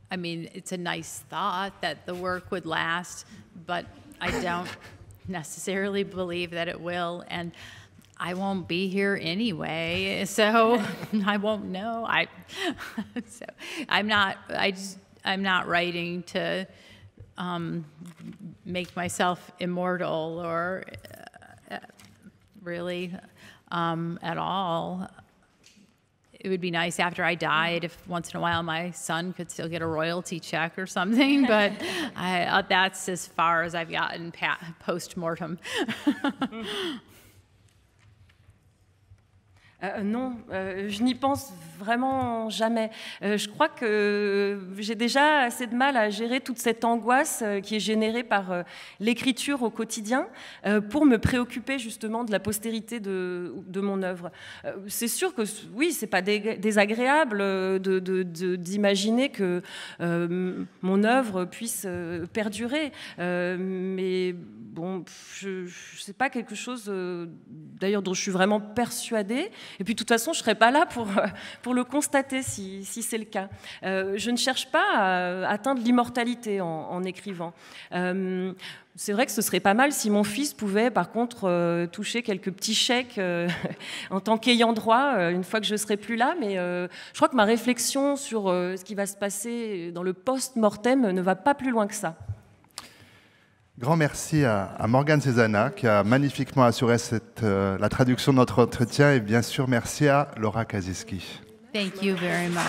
I mean, it's a nice thought that the work would last, but I don't necessarily believe that it will. And I won't be here anyway, so I won't know. I, so I'm not. I just, I'm not writing to um, make myself immortal or uh, really um, at all. It would be nice after I died if once in a while my son could still get a royalty check or something, but I, that's as far as I've gotten post-mortem. Euh, non, euh, je n'y pense vraiment jamais. Euh, je crois que j'ai déjà assez de mal à gérer toute cette angoisse euh, qui est générée par euh, l'écriture au quotidien euh, pour me préoccuper justement de la postérité de, de mon œuvre. Euh, c'est sûr que oui, c'est pas dé désagréable de, de, de, d'imaginer que euh, mon œuvre puisse euh, perdurer, euh, mais bon, je, je sais pas quelque chose euh, d'ailleurs dont je suis vraiment persuadée. Et puis, de toute façon, je ne serai pas là pour, pour le constater, si, si c'est le cas. Euh, je ne cherche pas à atteindre l'immortalité en, en écrivant. Euh, c'est vrai que ce serait pas mal si mon fils pouvait, par contre, euh, toucher quelques petits chèques euh, en tant qu'ayant droit, euh, une fois que je ne serai plus là. Mais euh, je crois que ma réflexion sur euh, ce qui va se passer dans le post-mortem ne va pas plus loin que ça. Grand merci à, à Morgane Cézana qui a magnifiquement assuré cette, euh, la traduction de notre entretien et bien sûr merci à Laura Kasischke. Thank you very much.